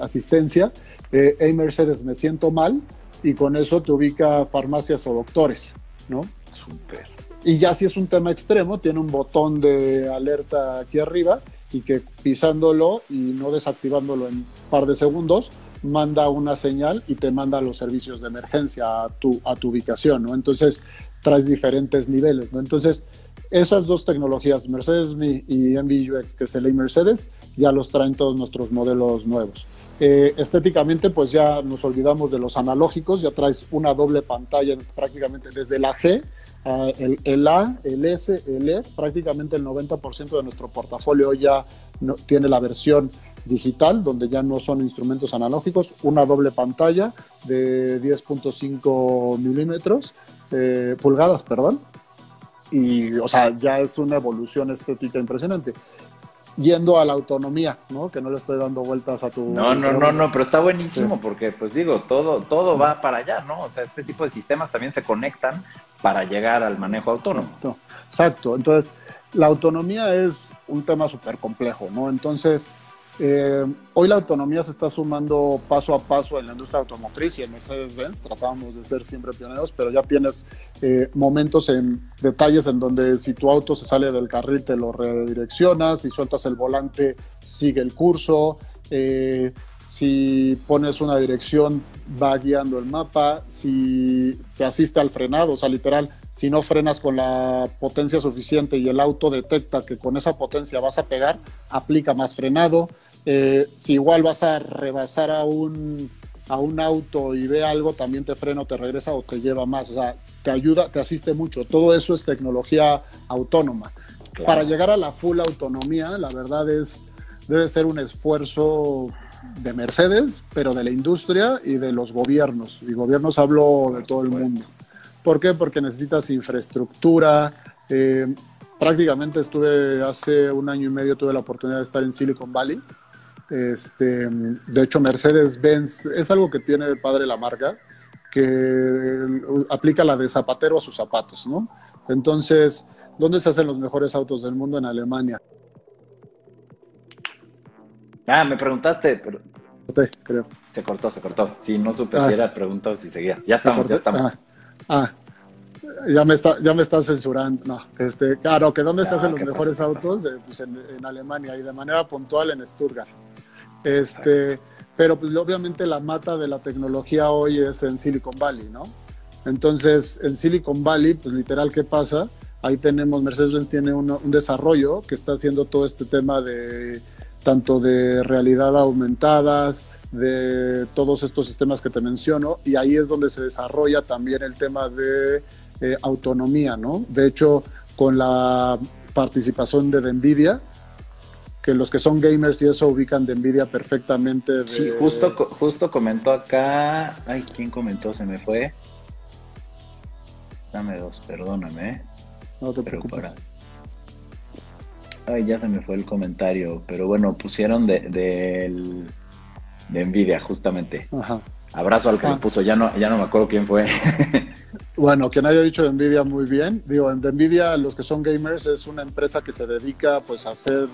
asistencia, hey Mercedes, me siento mal, y con eso te ubica farmacias o doctores, ¿no? Súper. Y ya si es un tema extremo, tiene un botón de alerta aquí arriba y que pisándolo y no desactivándolo en un par de segundos, manda una señal y te manda los servicios de emergencia a tu ubicación, ¿no? Entonces, traes diferentes niveles, ¿no? Entonces, esas dos tecnologías, Mercedes-Me y MBUX, que es el Mercedes, ya los traen todos nuestros modelos nuevos. Estéticamente, pues ya nos olvidamos de los analógicos, ya traes una doble pantalla prácticamente desde la G, el A, el S, el E, prácticamente el 90% de nuestro portafolio ya tiene la versión digital, donde ya no son instrumentos analógicos, una doble pantalla de 10.5 milímetros, pulgadas, perdón, y o sea, ya es una evolución estética impresionante. Yendo a la autonomía, ¿no? Que no le estoy dando vueltas a tu... No, pero está buenísimo, sí. Porque, pues digo, todo va para allá, ¿no? O sea, este tipo de sistemas también se conectan para llegar al manejo autónomo. Exacto. Entonces, la autonomía es un tema súper complejo, ¿no? Entonces, hoy la autonomía se está sumando paso a paso en la industria automotriz y en Mercedes-Benz. Tratábamos de ser siempre pioneros, pero ya tienes momentos en detalles en donde si tu auto se sale del carril te lo redireccionas, si sueltas el volante sigue el curso, si pones una dirección va guiando el mapa, si te asiste al frenado, o sea, literal, si no frenas con la potencia suficiente y el auto detecta que con esa potencia vas a pegar, aplica más frenado. Si igual vas a rebasar a un auto y ve algo, también te frena o te regresa o te lleva más. O sea, te ayuda, te asiste mucho. Todo eso es tecnología autónoma. Claro. Para llegar a la full autonomía, la verdad debe ser un esfuerzo de Mercedes, pero de la industria y de los gobiernos. Y gobiernos hablo de todo el mundo. ¿Por qué? Porque necesitas infraestructura. Prácticamente hace 1 año y medio tuve la oportunidad de estar en Silicon Valley. De hecho, Mercedes-Benz es algo que tiene el padre de la marca, que aplica la de zapatero a sus zapatos, ¿no? Entonces, ¿dónde se hacen los mejores autos del mundo? En Alemania. Ah, me preguntaste, pero... Creo. Se cortó. Sí, no supe si era pregunta o si seguías. Ya estamos. Ah. Ya me está censurando. No, claro, que ¿dónde se hacen los mejores autos? Pues en Alemania, y de manera puntual en Stuttgart. Pero pues, obviamente la mata de la tecnología hoy es en Silicon Valley, ¿no? Entonces, en Silicon Valley, pues literal, ¿qué pasa? Ahí tenemos, Mercedes-Benz tiene un desarrollo que está haciendo todo este tema de tanto de realidad aumentadas, de todos estos sistemas que te menciono, y ahí es donde se desarrolla también el tema de autonomía, ¿no? De hecho, con la participación de NVIDIA, que los que son gamers y eso ubican de NVIDIA perfectamente. De... Sí, justo comentó acá, ay, ¿quién comentó? Se me fue. Dame dos, perdóname. No te preocupes. Ay, ya se me fue el comentario, pero bueno, pusieron de NVIDIA, justamente. Ajá. Abrazo al que me puso, ya no me acuerdo quién fue. Bueno, quien haya dicho de NVIDIA, muy bien. Digo, de NVIDIA, los que son gamers, es una empresa que se dedica pues a hacer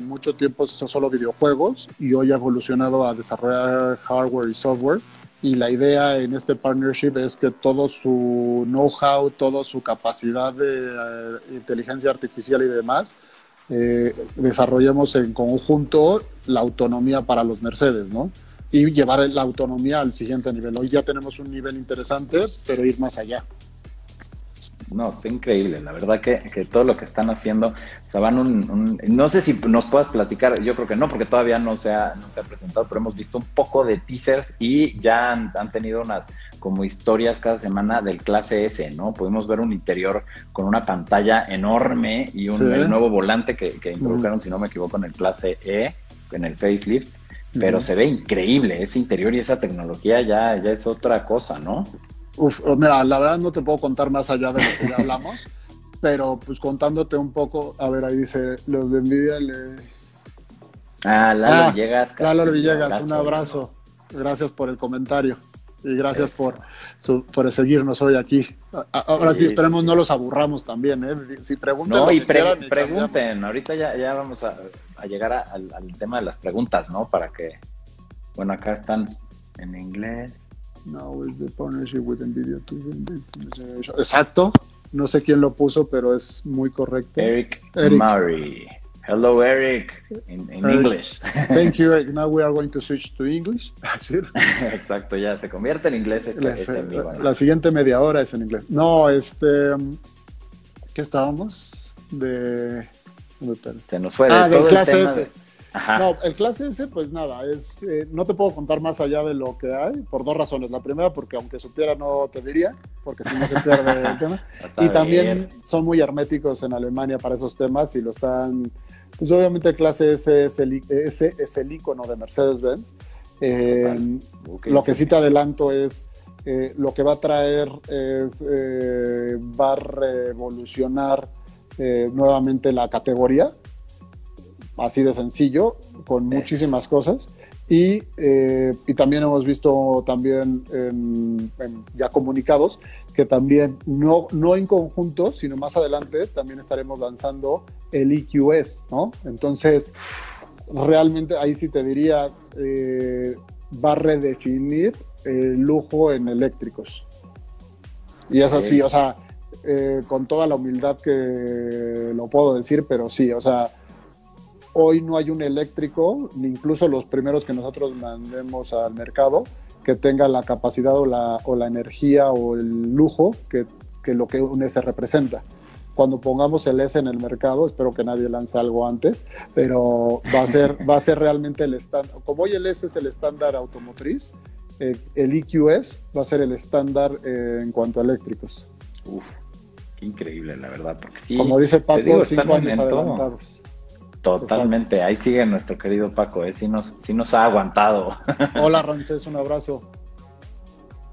mucho tiempo solo videojuegos, y hoy ha evolucionado a desarrollar hardware y software. Y la idea en este partnership es que todo su know-how, toda su capacidad de inteligencia artificial y demás, desarrollemos en conjunto la autonomía para los Mercedes, ¿no? Y llevar la autonomía al siguiente nivel. Hoy ya tenemos un nivel interesante, pero ir más allá. No, está increíble. La verdad que todo lo que están haciendo, o sea, van no sé si nos puedas platicar, yo creo que no, porque todavía no se ha presentado, pero hemos visto un poco de teasers y ya han tenido unas como historias cada semana del Clase S, ¿no? Pudimos ver un interior con una pantalla enorme y el nuevo volante que involucraron, si no me equivoco, en el Clase E, en el facelift, pero se ve increíble ese interior, y esa tecnología ya es otra cosa, ¿no? Uf, mira, la verdad no te puedo contar más allá de lo que ya hablamos, pero pues contándote un poco, a ver, ahí dice, los de NVIDIA Lalo Villegas. Lalo Villegas, un abrazo. Gracias por el comentario y gracias por seguirnos hoy aquí. Ahora sí, esperemos no los aburramos también, ¿eh? Si preguntan. No, y pregunten, ahorita ya vamos a llegar al tema de las preguntas, ¿no? Para que, bueno, acá están en inglés. Now is the partnership with NVIDIA to generation. Exacto, no sé quién lo puso, pero es muy correcto. Eric. Murray. Hello, Eric, in Eric. English. Thank you, Eric. Now we are going to switch to English. That's it. Exacto, ya se convierte en inglés. La siguiente media hora es en inglés. No, ¿qué estábamos? Se nos fue. Del Clase S. Ajá. No, el Clase S, pues nada, no te puedo contar más allá de lo que hay, por dos razones. La primera, porque aunque supiera no te diría, porque si no se pierde el tema. Y también son muy herméticos en Alemania para esos temas y lo están... Pues obviamente el Clase S es el ícono de Mercedes-Benz. Lo que sí te adelanto es, lo que va a traer es, va a revolucionar nuevamente la categoría. Así de sencillo, con muchísimas cosas. Y también hemos visto también ya comunicados que también, no en conjunto, sino más adelante, también estaremos lanzando el EQS, ¿no? Entonces, realmente ahí sí te diría, va a redefinir el lujo en eléctricos. Y es así, o sea, con toda la humildad que lo puedo decir, pero sí, o sea, hoy no hay un eléctrico, ni incluso los primeros que nosotros mandemos al mercado, que tenga la capacidad o la energía o el lujo que lo que un S representa. Cuando pongamos el S en el mercado, espero que nadie lance algo antes, pero va a ser realmente el estándar. Como hoy el S es el estándar automotriz, el EQS va a ser el estándar en cuanto a eléctricos. Uf, qué increíble, la verdad, porque sí. Como dice Paco, 5 años adelantados. Totalmente, exacto. Ahí sigue nuestro querido Paco, sí nos ha aguantado. Hola, Ramsés, un abrazo.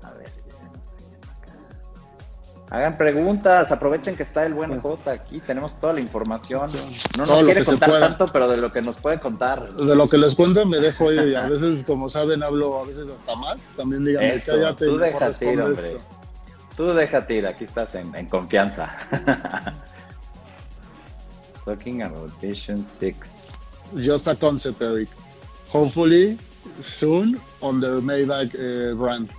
A ver, ya nos estoy viendo acá. Hagan preguntas, aprovechen que está el buen J aquí, tenemos toda la información. No nos quiere contar tanto, pero de lo que nos puede contar. De lo que les cuento me dejo ir, y a veces, como saben, hablo a veces hasta más. También díganme, cállate, tú déjate ir, hombre. Tú déjate ir, aquí estás en confianza. Talking about Vision 6. Just a concept, Eric. Hopefully soon on the Maybach brand.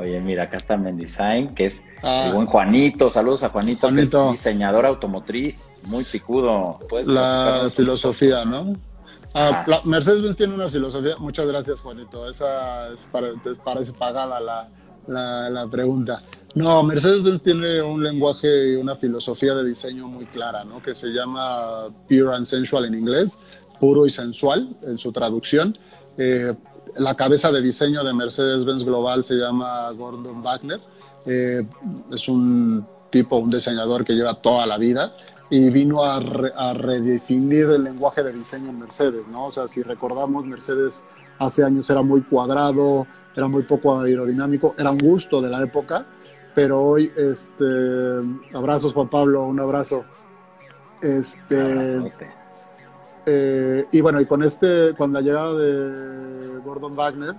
Oye, mira, acá está Mendesign, que es el buen Juanito. Saludos a Juanito, Juanito, que es diseñador automotriz, muy picudo. La filosofía, ¿no? Mercedes-Benz tiene una filosofía. Muchas gracias, Juanito. Esa es parece pagada la pregunta. No, Mercedes-Benz tiene un lenguaje y una filosofía de diseño muy clara, ¿no? Que se llama Pure and Sensual en inglés, puro y sensual en su traducción. La cabeza de diseño de Mercedes-Benz Global se llama Gordon Wagner. Es un tipo, un diseñador que lleva toda la vida y vino a redefinir el lenguaje de diseño en Mercedes, ¿no? O sea, si recordamos, Mercedes hace años era muy cuadrado, era muy poco aerodinámico, era un gusto de la época, pero hoy, abrazos Juan Pablo, un abrazo. Y bueno, y con la llegada de Gordon Wagner,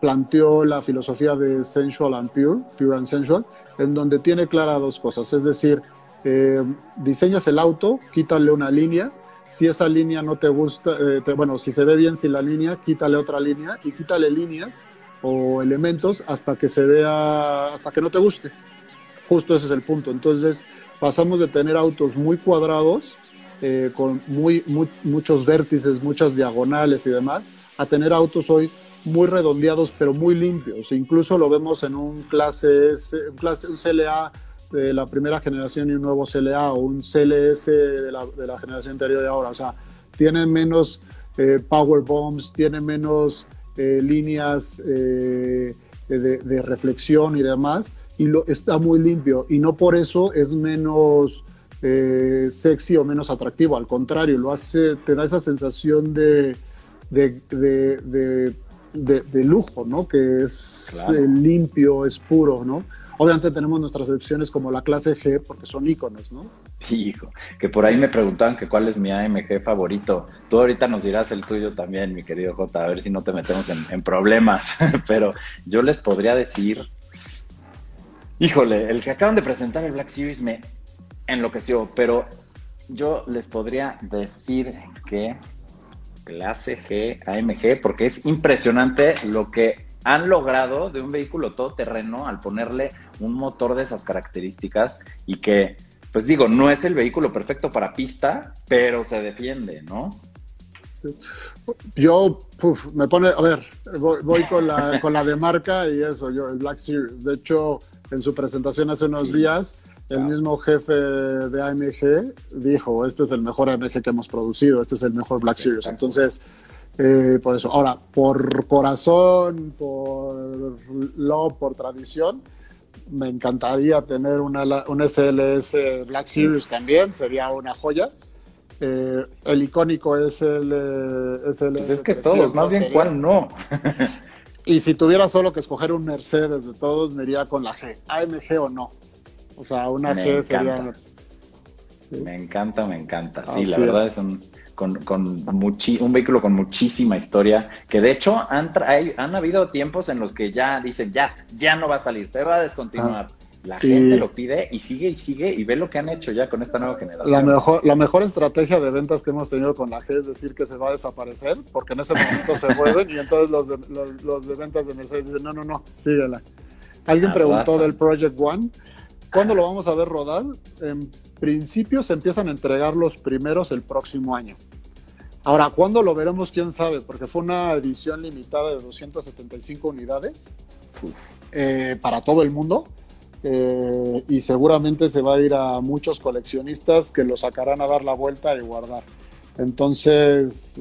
planteó la filosofía de Sensual and Pure, Pure and Sensual, en donde tiene clara dos cosas, es decir, diseñas el auto, quítale una línea, si esa línea no te gusta, bueno, si se ve bien sin la línea, quítale otra línea y quítale líneas o elementos hasta que se vea, hasta que no te guste, justo ese es el punto. Entonces pasamos de tener autos muy cuadrados, con muchos vértices, muchas diagonales y demás, a tener autos hoy muy redondeados pero muy limpios. Incluso lo vemos en un Clase S, un CLA de la primera generación y un nuevo CLA, o un CLS de la generación anterior y ahora. O sea, tienen menos power bombs, tienen menos líneas de reflexión y demás, y está muy limpio, y no por eso es menos sexy o menos atractivo, al contrario, te da esa sensación de lujo, ¿no? Que es claro, limpio, es puro, ¿no? Obviamente tenemos nuestras excepciones como la Clase G, porque son íconos, ¿no? Hijo, que por ahí me preguntaban que cuál es mi AMG favorito. Tú ahorita nos dirás el tuyo también, mi querido Jota, a ver si no te metemos en problemas. Pero yo les podría decir, híjole, el que acaban de presentar, el Black Series, me enloqueció, pero yo les podría decir que Clase G, AMG, porque es impresionante lo que han logrado de un vehículo todoterreno al ponerle un motor de esas características, y que, pues digo, no es el vehículo perfecto para pista, pero se defiende, ¿no? Yo, me pone, a ver, voy con la de marca y eso, el Black Series. De hecho, en su presentación hace unos días, el mismo jefe de AMG dijo, este es el mejor AMG que hemos producido, este es el mejor Black Series. Entonces, por eso. Ahora, por corazón, por love, por tradición, me encantaría tener un SLS Black Series también, sería una joya. El icónico es el SLS. Pues es que todos, más bien cuál no. Y si tuviera solo que escoger un Mercedes de todos, me iría con la G, AMG o no. O sea, una G sería... Me encanta. Sí, la verdad es un vehículo con muchísima historia, que de hecho han habido tiempos en los que ya dicen, ya no va a salir, se va a descontinuar. La gente lo pide y sigue, y ve lo que han hecho ya con esta nueva generación. La mejor estrategia de ventas que hemos tenido con la G es decir que se va a desaparecer, porque en ese momento se vuelven, y entonces los de ventas de Mercedes dicen, no, síguela. Alguien preguntó del Project One. ¿Cuándo lo vamos a ver rodar? En principio se empiezan a entregar los primeros el próximo año. Ahora, ¿cuándo lo veremos? ¿Quién sabe? Porque fue una edición limitada de 275 unidades para todo el mundo, y seguramente se va a ir a muchos coleccionistas que lo sacarán a dar la vuelta y guardar. Entonces,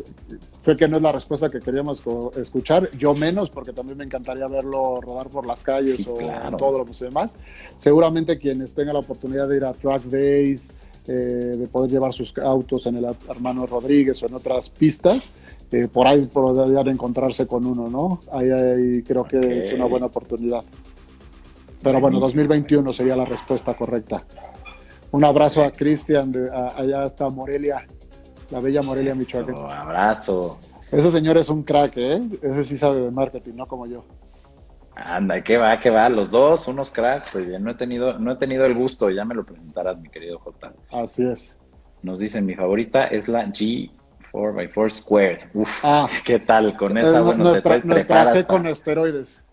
sé que no es la respuesta que queríamos escuchar, yo menos, porque también me encantaría verlo rodar por las calles, o todo lo que demás. Seguramente quienes tengan la oportunidad de ir a track days, de poder llevar sus autos en el Hermano Rodríguez o en otras pistas, por ahí podrían encontrarse con uno, ¿no? Ahí creo que es una buena oportunidad. Pero bueno, 2021 sería la respuesta correcta. Un abrazo a Cristian, allá está Morelia. La bella Morelia, Michoacán. Un abrazo. Ese señor es un crack, ¿eh? Ese sí sabe de marketing, no como yo. Anda, qué va. Los dos, unos cracks. Pues bien, no he tenido el gusto, ya me lo presentarás, mi querido J. Así es. Nos dicen, mi favorita es la G4x4 Squared. Uf, ¿qué tal con esa? Bueno, nuestra G con esteroides.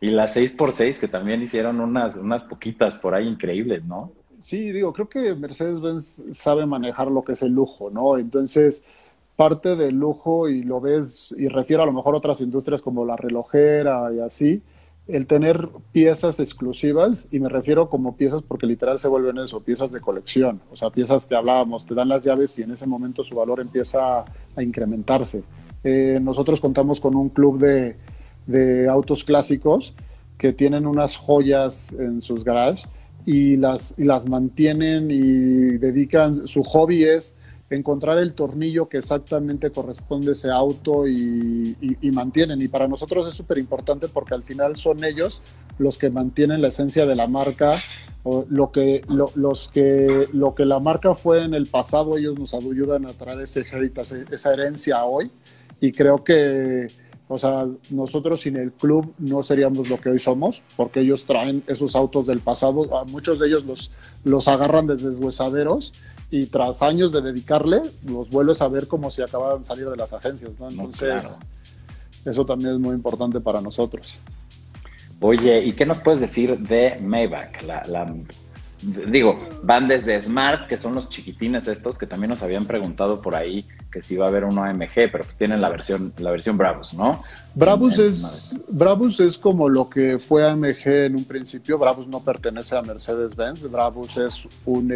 Y las 6x6 que también hicieron unas poquitas por ahí increíbles, ¿no? Sí, digo, creo que Mercedes-Benz sabe manejar lo que es el lujo, ¿no? Entonces, parte del lujo, y lo ves, y refiero a lo mejor a otras industrias como la relojera y así, el tener piezas exclusivas, y me refiero como piezas porque literal se vuelven eso, piezas de colección, o sea, piezas que hablábamos, te dan las llaves y en ese momento su valor empieza a incrementarse. Nosotros contamos con un club de autos clásicos que tienen unas joyas en sus garages y las mantienen y dedican, su hobby es encontrar el tornillo que exactamente corresponde a ese auto y mantienen. Y para nosotros es súper importante porque al final son ellos los que mantienen la esencia de la marca, o lo que la marca fue en el pasado, ellos nos ayudan a traer ese heritage, esa herencia hoy. Y creo que, o sea, nosotros sin el club no seríamos lo que hoy somos, porque ellos traen esos autos del pasado, a muchos de ellos los agarran desde deshuesaderos, y tras años de dedicarle, los vuelves a ver como si acabaran de salir de las agencias, ¿no? Entonces, no, claro, eso también es muy importante para nosotros. Oye, ¿y qué nos puedes decir de Maybach? Digo, van desde Smart, que son los chiquitines estos, que también nos habían preguntado por ahí que si iba a haber uno AMG, pero pues tienen la versión Brabus, ¿no? Brabus es como lo que fue AMG en un principio. Brabus no pertenece a Mercedes-Benz. Brabus es un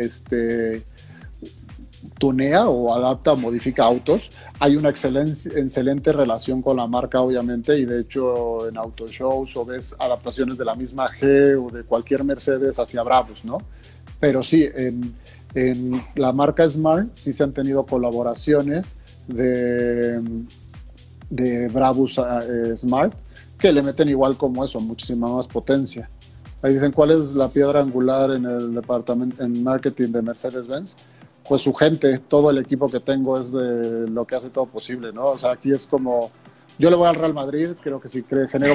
tunea o adapta, modifica autos. Hay una excelente relación con la marca, obviamente, y de hecho en auto shows o ves adaptaciones de la misma G o de cualquier Mercedes hacia Brabus, ¿no? Pero sí, en la marca Smart sí se han tenido colaboraciones de Brabus a Smart, que le meten igual como eso, muchísima más potencia. Ahí dicen, ¿cuál es la piedra angular en el departamento en marketing de Mercedes-Benz? Pues su gente, todo el equipo que tengo es de lo que hace todo posible, ¿no? O sea, aquí es como, yo le voy al Real Madrid, creo que si genero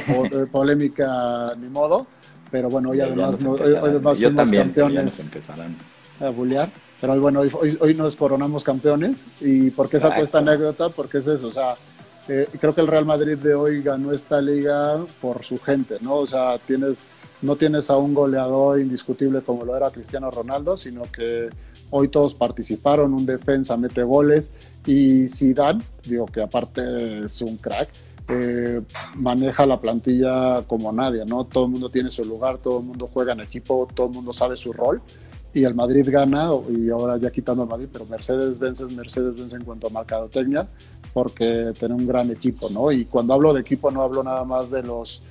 polémica, ni modo, pero bueno, hoy además somos campeones a bullear, pero bueno, hoy nos coronamos campeones. ¿Y por qué saco esta anécdota? Porque es eso, o sea, creo que el Real Madrid de hoy ganó esta liga por su gente, ¿no? O sea, no tienes a un goleador indiscutible como lo era Cristiano Ronaldo, sino que hoy todos participaron, un defensa mete goles, y Zidane, digo que aparte es un crack, maneja la plantilla como nadie, ¿no? Todo el mundo tiene su lugar, todo el mundo juega en equipo, todo el mundo sabe su rol, y el Madrid gana, y ahora ya quitando al Madrid, pero Mercedes-Benz es Mercedes-Benz en cuanto a mercadotecnia, porque tiene un gran equipo, ¿no? Y cuando hablo de equipo no hablo nada más de los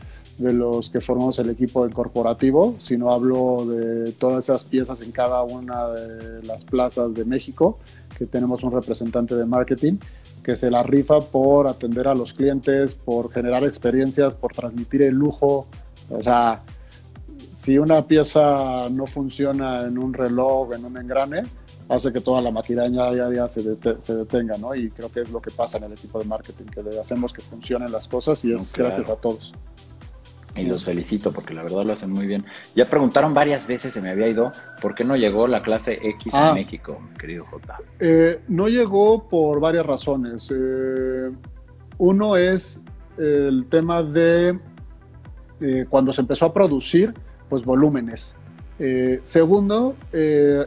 que formamos el equipo del corporativo, sino hablo de todas esas piezas en cada una de las plazas de México, que tenemos un representante de marketing que se la rifa por atender a los clientes, por generar experiencias, por transmitir el lujo. O sea, si una pieza no funciona en un reloj, en un engrane, hace que toda la maquinaria ya se detenga, ¿no? Y creo que es lo que pasa en el equipo de marketing, que le hacemos que funcionen las cosas, y es gracias a todos. Y los felicito porque la verdad lo hacen muy bien. Ya preguntaron varias veces, se me había ido, ¿por qué no llegó la clase X a México, querido J? No llegó por varias razones. Uno es el tema de cuando se empezó a producir, pues volúmenes. Segundo,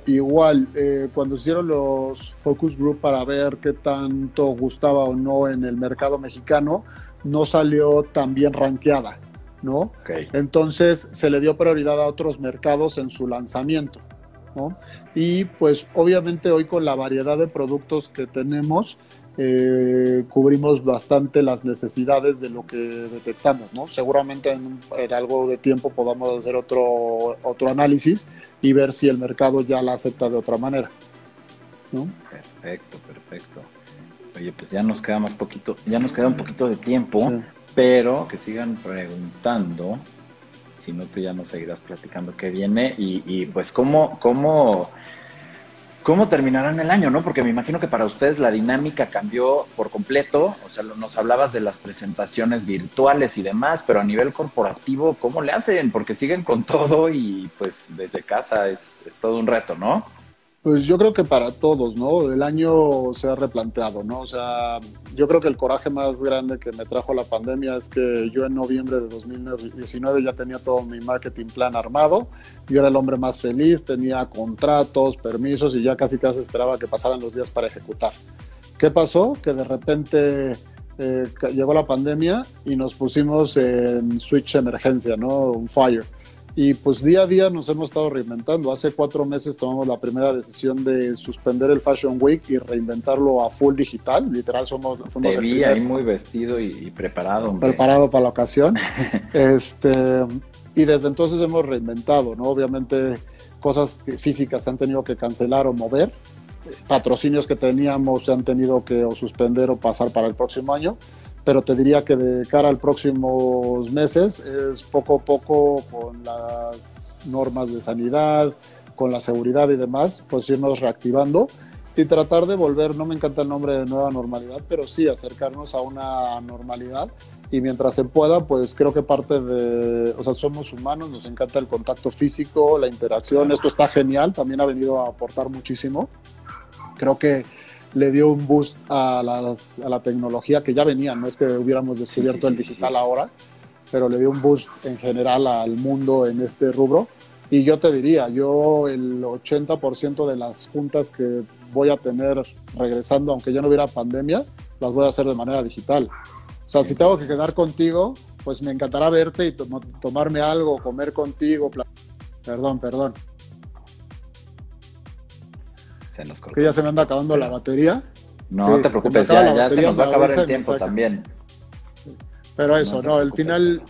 igual, cuando se hicieron los focus group para ver qué tanto gustaba o no en el mercado mexicano, no salió tan bien rankeada, ¿no? Okay. Entonces se le dio prioridad a otros mercados en su lanzamiento, ¿no? Y pues obviamente hoy con la variedad de productos que tenemos, cubrimos bastante las necesidades de lo que detectamos, ¿no? Seguramente en algo de tiempo podamos hacer otro análisis y ver si el mercado ya la acepta de otra manera, ¿no? Perfecto, perfecto. Oye, pues ya nos queda un poquito de tiempo. Sí. Pero que sigan preguntando, si no tú ya nos seguirás platicando qué viene y pues cómo terminarán el año, ¿no? Porque me imagino que para ustedes la dinámica cambió por completo, o sea, nos hablabas de las presentaciones virtuales y demás, pero a nivel corporativo, ¿cómo le hacen? Porque siguen con todo y pues desde casa es todo un reto, ¿no? Pues yo creo que para todos, ¿no? El año se ha replanteado, ¿no? O sea, yo creo que el coraje más grande que me trajo la pandemia es que yo en noviembre de 2019 ya tenía todo mi marketing plan armado. Yo era el hombre más feliz, tenía contratos, permisos y ya casi casi esperaba que pasaran los días para ejecutar. ¿Qué pasó? Que de repente llegó la pandemia y nos pusimos en switch de emergencia, ¿no? Un fire. Y pues día a día nos hemos estado reinventando. Hace 4 meses tomamos la primera decisión de suspender el Fashion Week y reinventarlo a full digital. Literal, fuimos el primer, ahí muy vestido y preparado. Hombre. Preparado para la ocasión. Y desde entonces hemos reinventado, ¿no? Obviamente cosas físicas se han tenido que cancelar o mover. Patrocinios que teníamos se han tenido que o suspender o pasar para el próximo año. Pero te diría que de cara a los próximos meses es poco a poco con las normas de sanidad, con la seguridad y demás, pues irnos reactivando y tratar de volver, no me encanta el nombre de nueva normalidad, pero sí acercarnos a una normalidad y mientras se pueda, pues creo que parte de, o sea, somos humanos, nos encanta el contacto físico, la interacción, esto está genial, también ha venido a aportar muchísimo, creo que le dio un boost a la tecnología que ya venía, no es que hubiéramos descubierto el digital ahora, pero le dio un boost en general al mundo en este rubro. Y yo te diría, yo el 80% de las juntas que voy a tener regresando, aunque ya no hubiera pandemia, las voy a hacer de manera digital. O sea, si tengo que quedar contigo, pues me encantará verte y tomarme algo, comer contigo. Perdón. Que ya se me anda acabando la batería. No te preocupes, ya se nos va a acabar el tiempo también. Pero eso, no, al final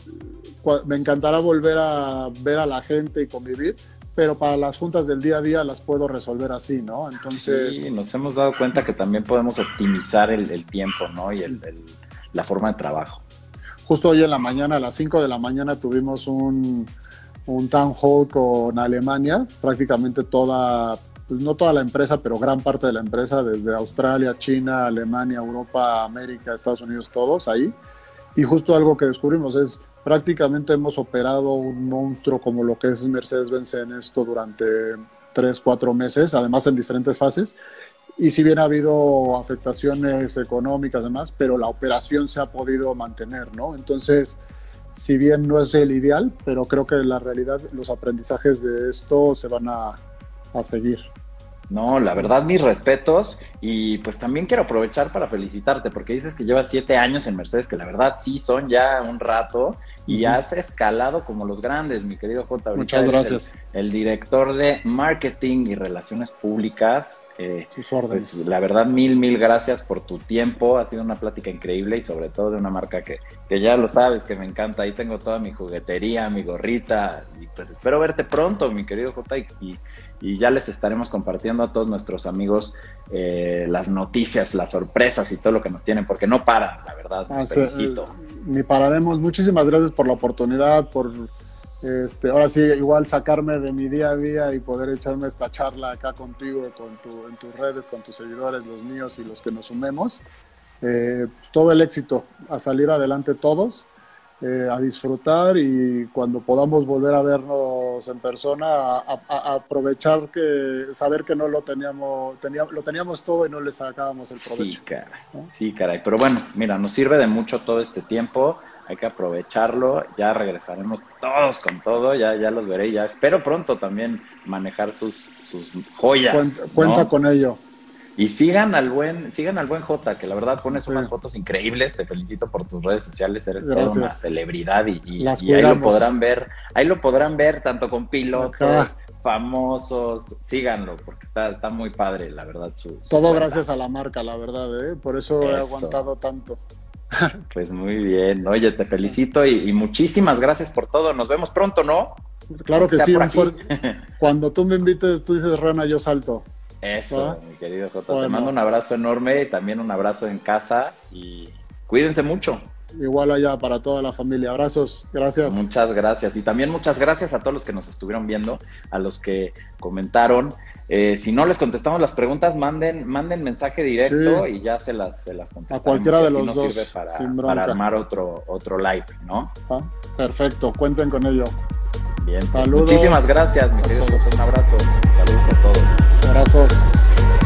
me encantará volver a ver a la gente y convivir, pero para las juntas del día a día las puedo resolver así, ¿no? Entonces... Sí, nos hemos dado cuenta que también podemos optimizar el tiempo, ¿no? Y la forma de trabajo. Justo hoy en la mañana, a las 5 de la mañana, tuvimos un town hall con Alemania, prácticamente toda... Pues no toda la empresa, pero gran parte de la empresa, desde Australia, China, Alemania, Europa, América, Estados Unidos, todos ahí. Y justo algo que descubrimos es, prácticamente hemos operado un monstruo como lo que es Mercedes-Benz en esto durante 3-4 meses, además en diferentes fases. Y si bien ha habido afectaciones económicas y demás, pero la operación se ha podido mantener, ¿no? Entonces... Si bien no es el ideal, pero creo que en la realidad los aprendizajes de esto se van a seguir. No, la verdad, mis respetos, y pues también quiero aprovechar para felicitarte, porque dices que llevas 7 años en Mercedes, que la verdad sí son ya un rato, y has escalado como los grandes, mi querido J. Muchas gracias. El director de Marketing y Relaciones Públicas. Sus órdenes. Pues, la verdad, mil gracias por tu tiempo, ha sido una plática increíble, y sobre todo de una marca que ya lo sabes, que me encanta, ahí tengo toda mi juguetería, mi gorrita, y pues espero verte pronto, mi querido J. Y ya les estaremos compartiendo a todos nuestros amigos las noticias, las sorpresas y todo lo que nos tienen, porque no paran, la verdad, te felicito. Ni pararemos. Muchísimas gracias por la oportunidad, por ahora sí, igual sacarme de mi día a día y poder echarme esta charla acá contigo, en tus redes, con tus seguidores, los míos y los que nos sumemos. Pues todo el éxito, a salir adelante todos. A disfrutar y cuando podamos volver a vernos en persona a aprovechar que saber que no lo teníamos todo y no le sacábamos el provecho. Sí, caray, pero bueno, mira, nos sirve de mucho todo este tiempo, hay que aprovecharlo, ya regresaremos todos con todo, ya los veré, ya espero pronto también manejar sus joyas. Cuenta con ello. Y sigan al buen J, que la verdad pones unas fotos increíbles, te felicito por tus redes sociales, eres toda una celebridad y ahí lo podrán ver tanto con pilotos, famosos, síganlo, porque está muy padre, la verdad. Todo gracias a la marca, la verdad, por eso he aguantado tanto. Pues muy bien, oye, te felicito y muchísimas gracias por todo, nos vemos pronto, ¿no? Claro que sí, cuando tú me invites, tú dices Rana, yo salto. Eso, mi querido Jota, te mando un abrazo enorme y también un abrazo en casa y cuídense mucho. Igual allá para toda la familia, abrazos, gracias. Muchas gracias y también muchas gracias a todos los que nos estuvieron viendo, a los que comentaron. Si no les contestamos las preguntas, manden mensaje directo y ya se las contestamos. A cualquiera de los dos sirve para armar otro live, ¿no? Perfecto, cuenten con ello. Bien, saludos. Muchísimas gracias, mi querido. Un abrazo. Saludos a todos. Abrazos.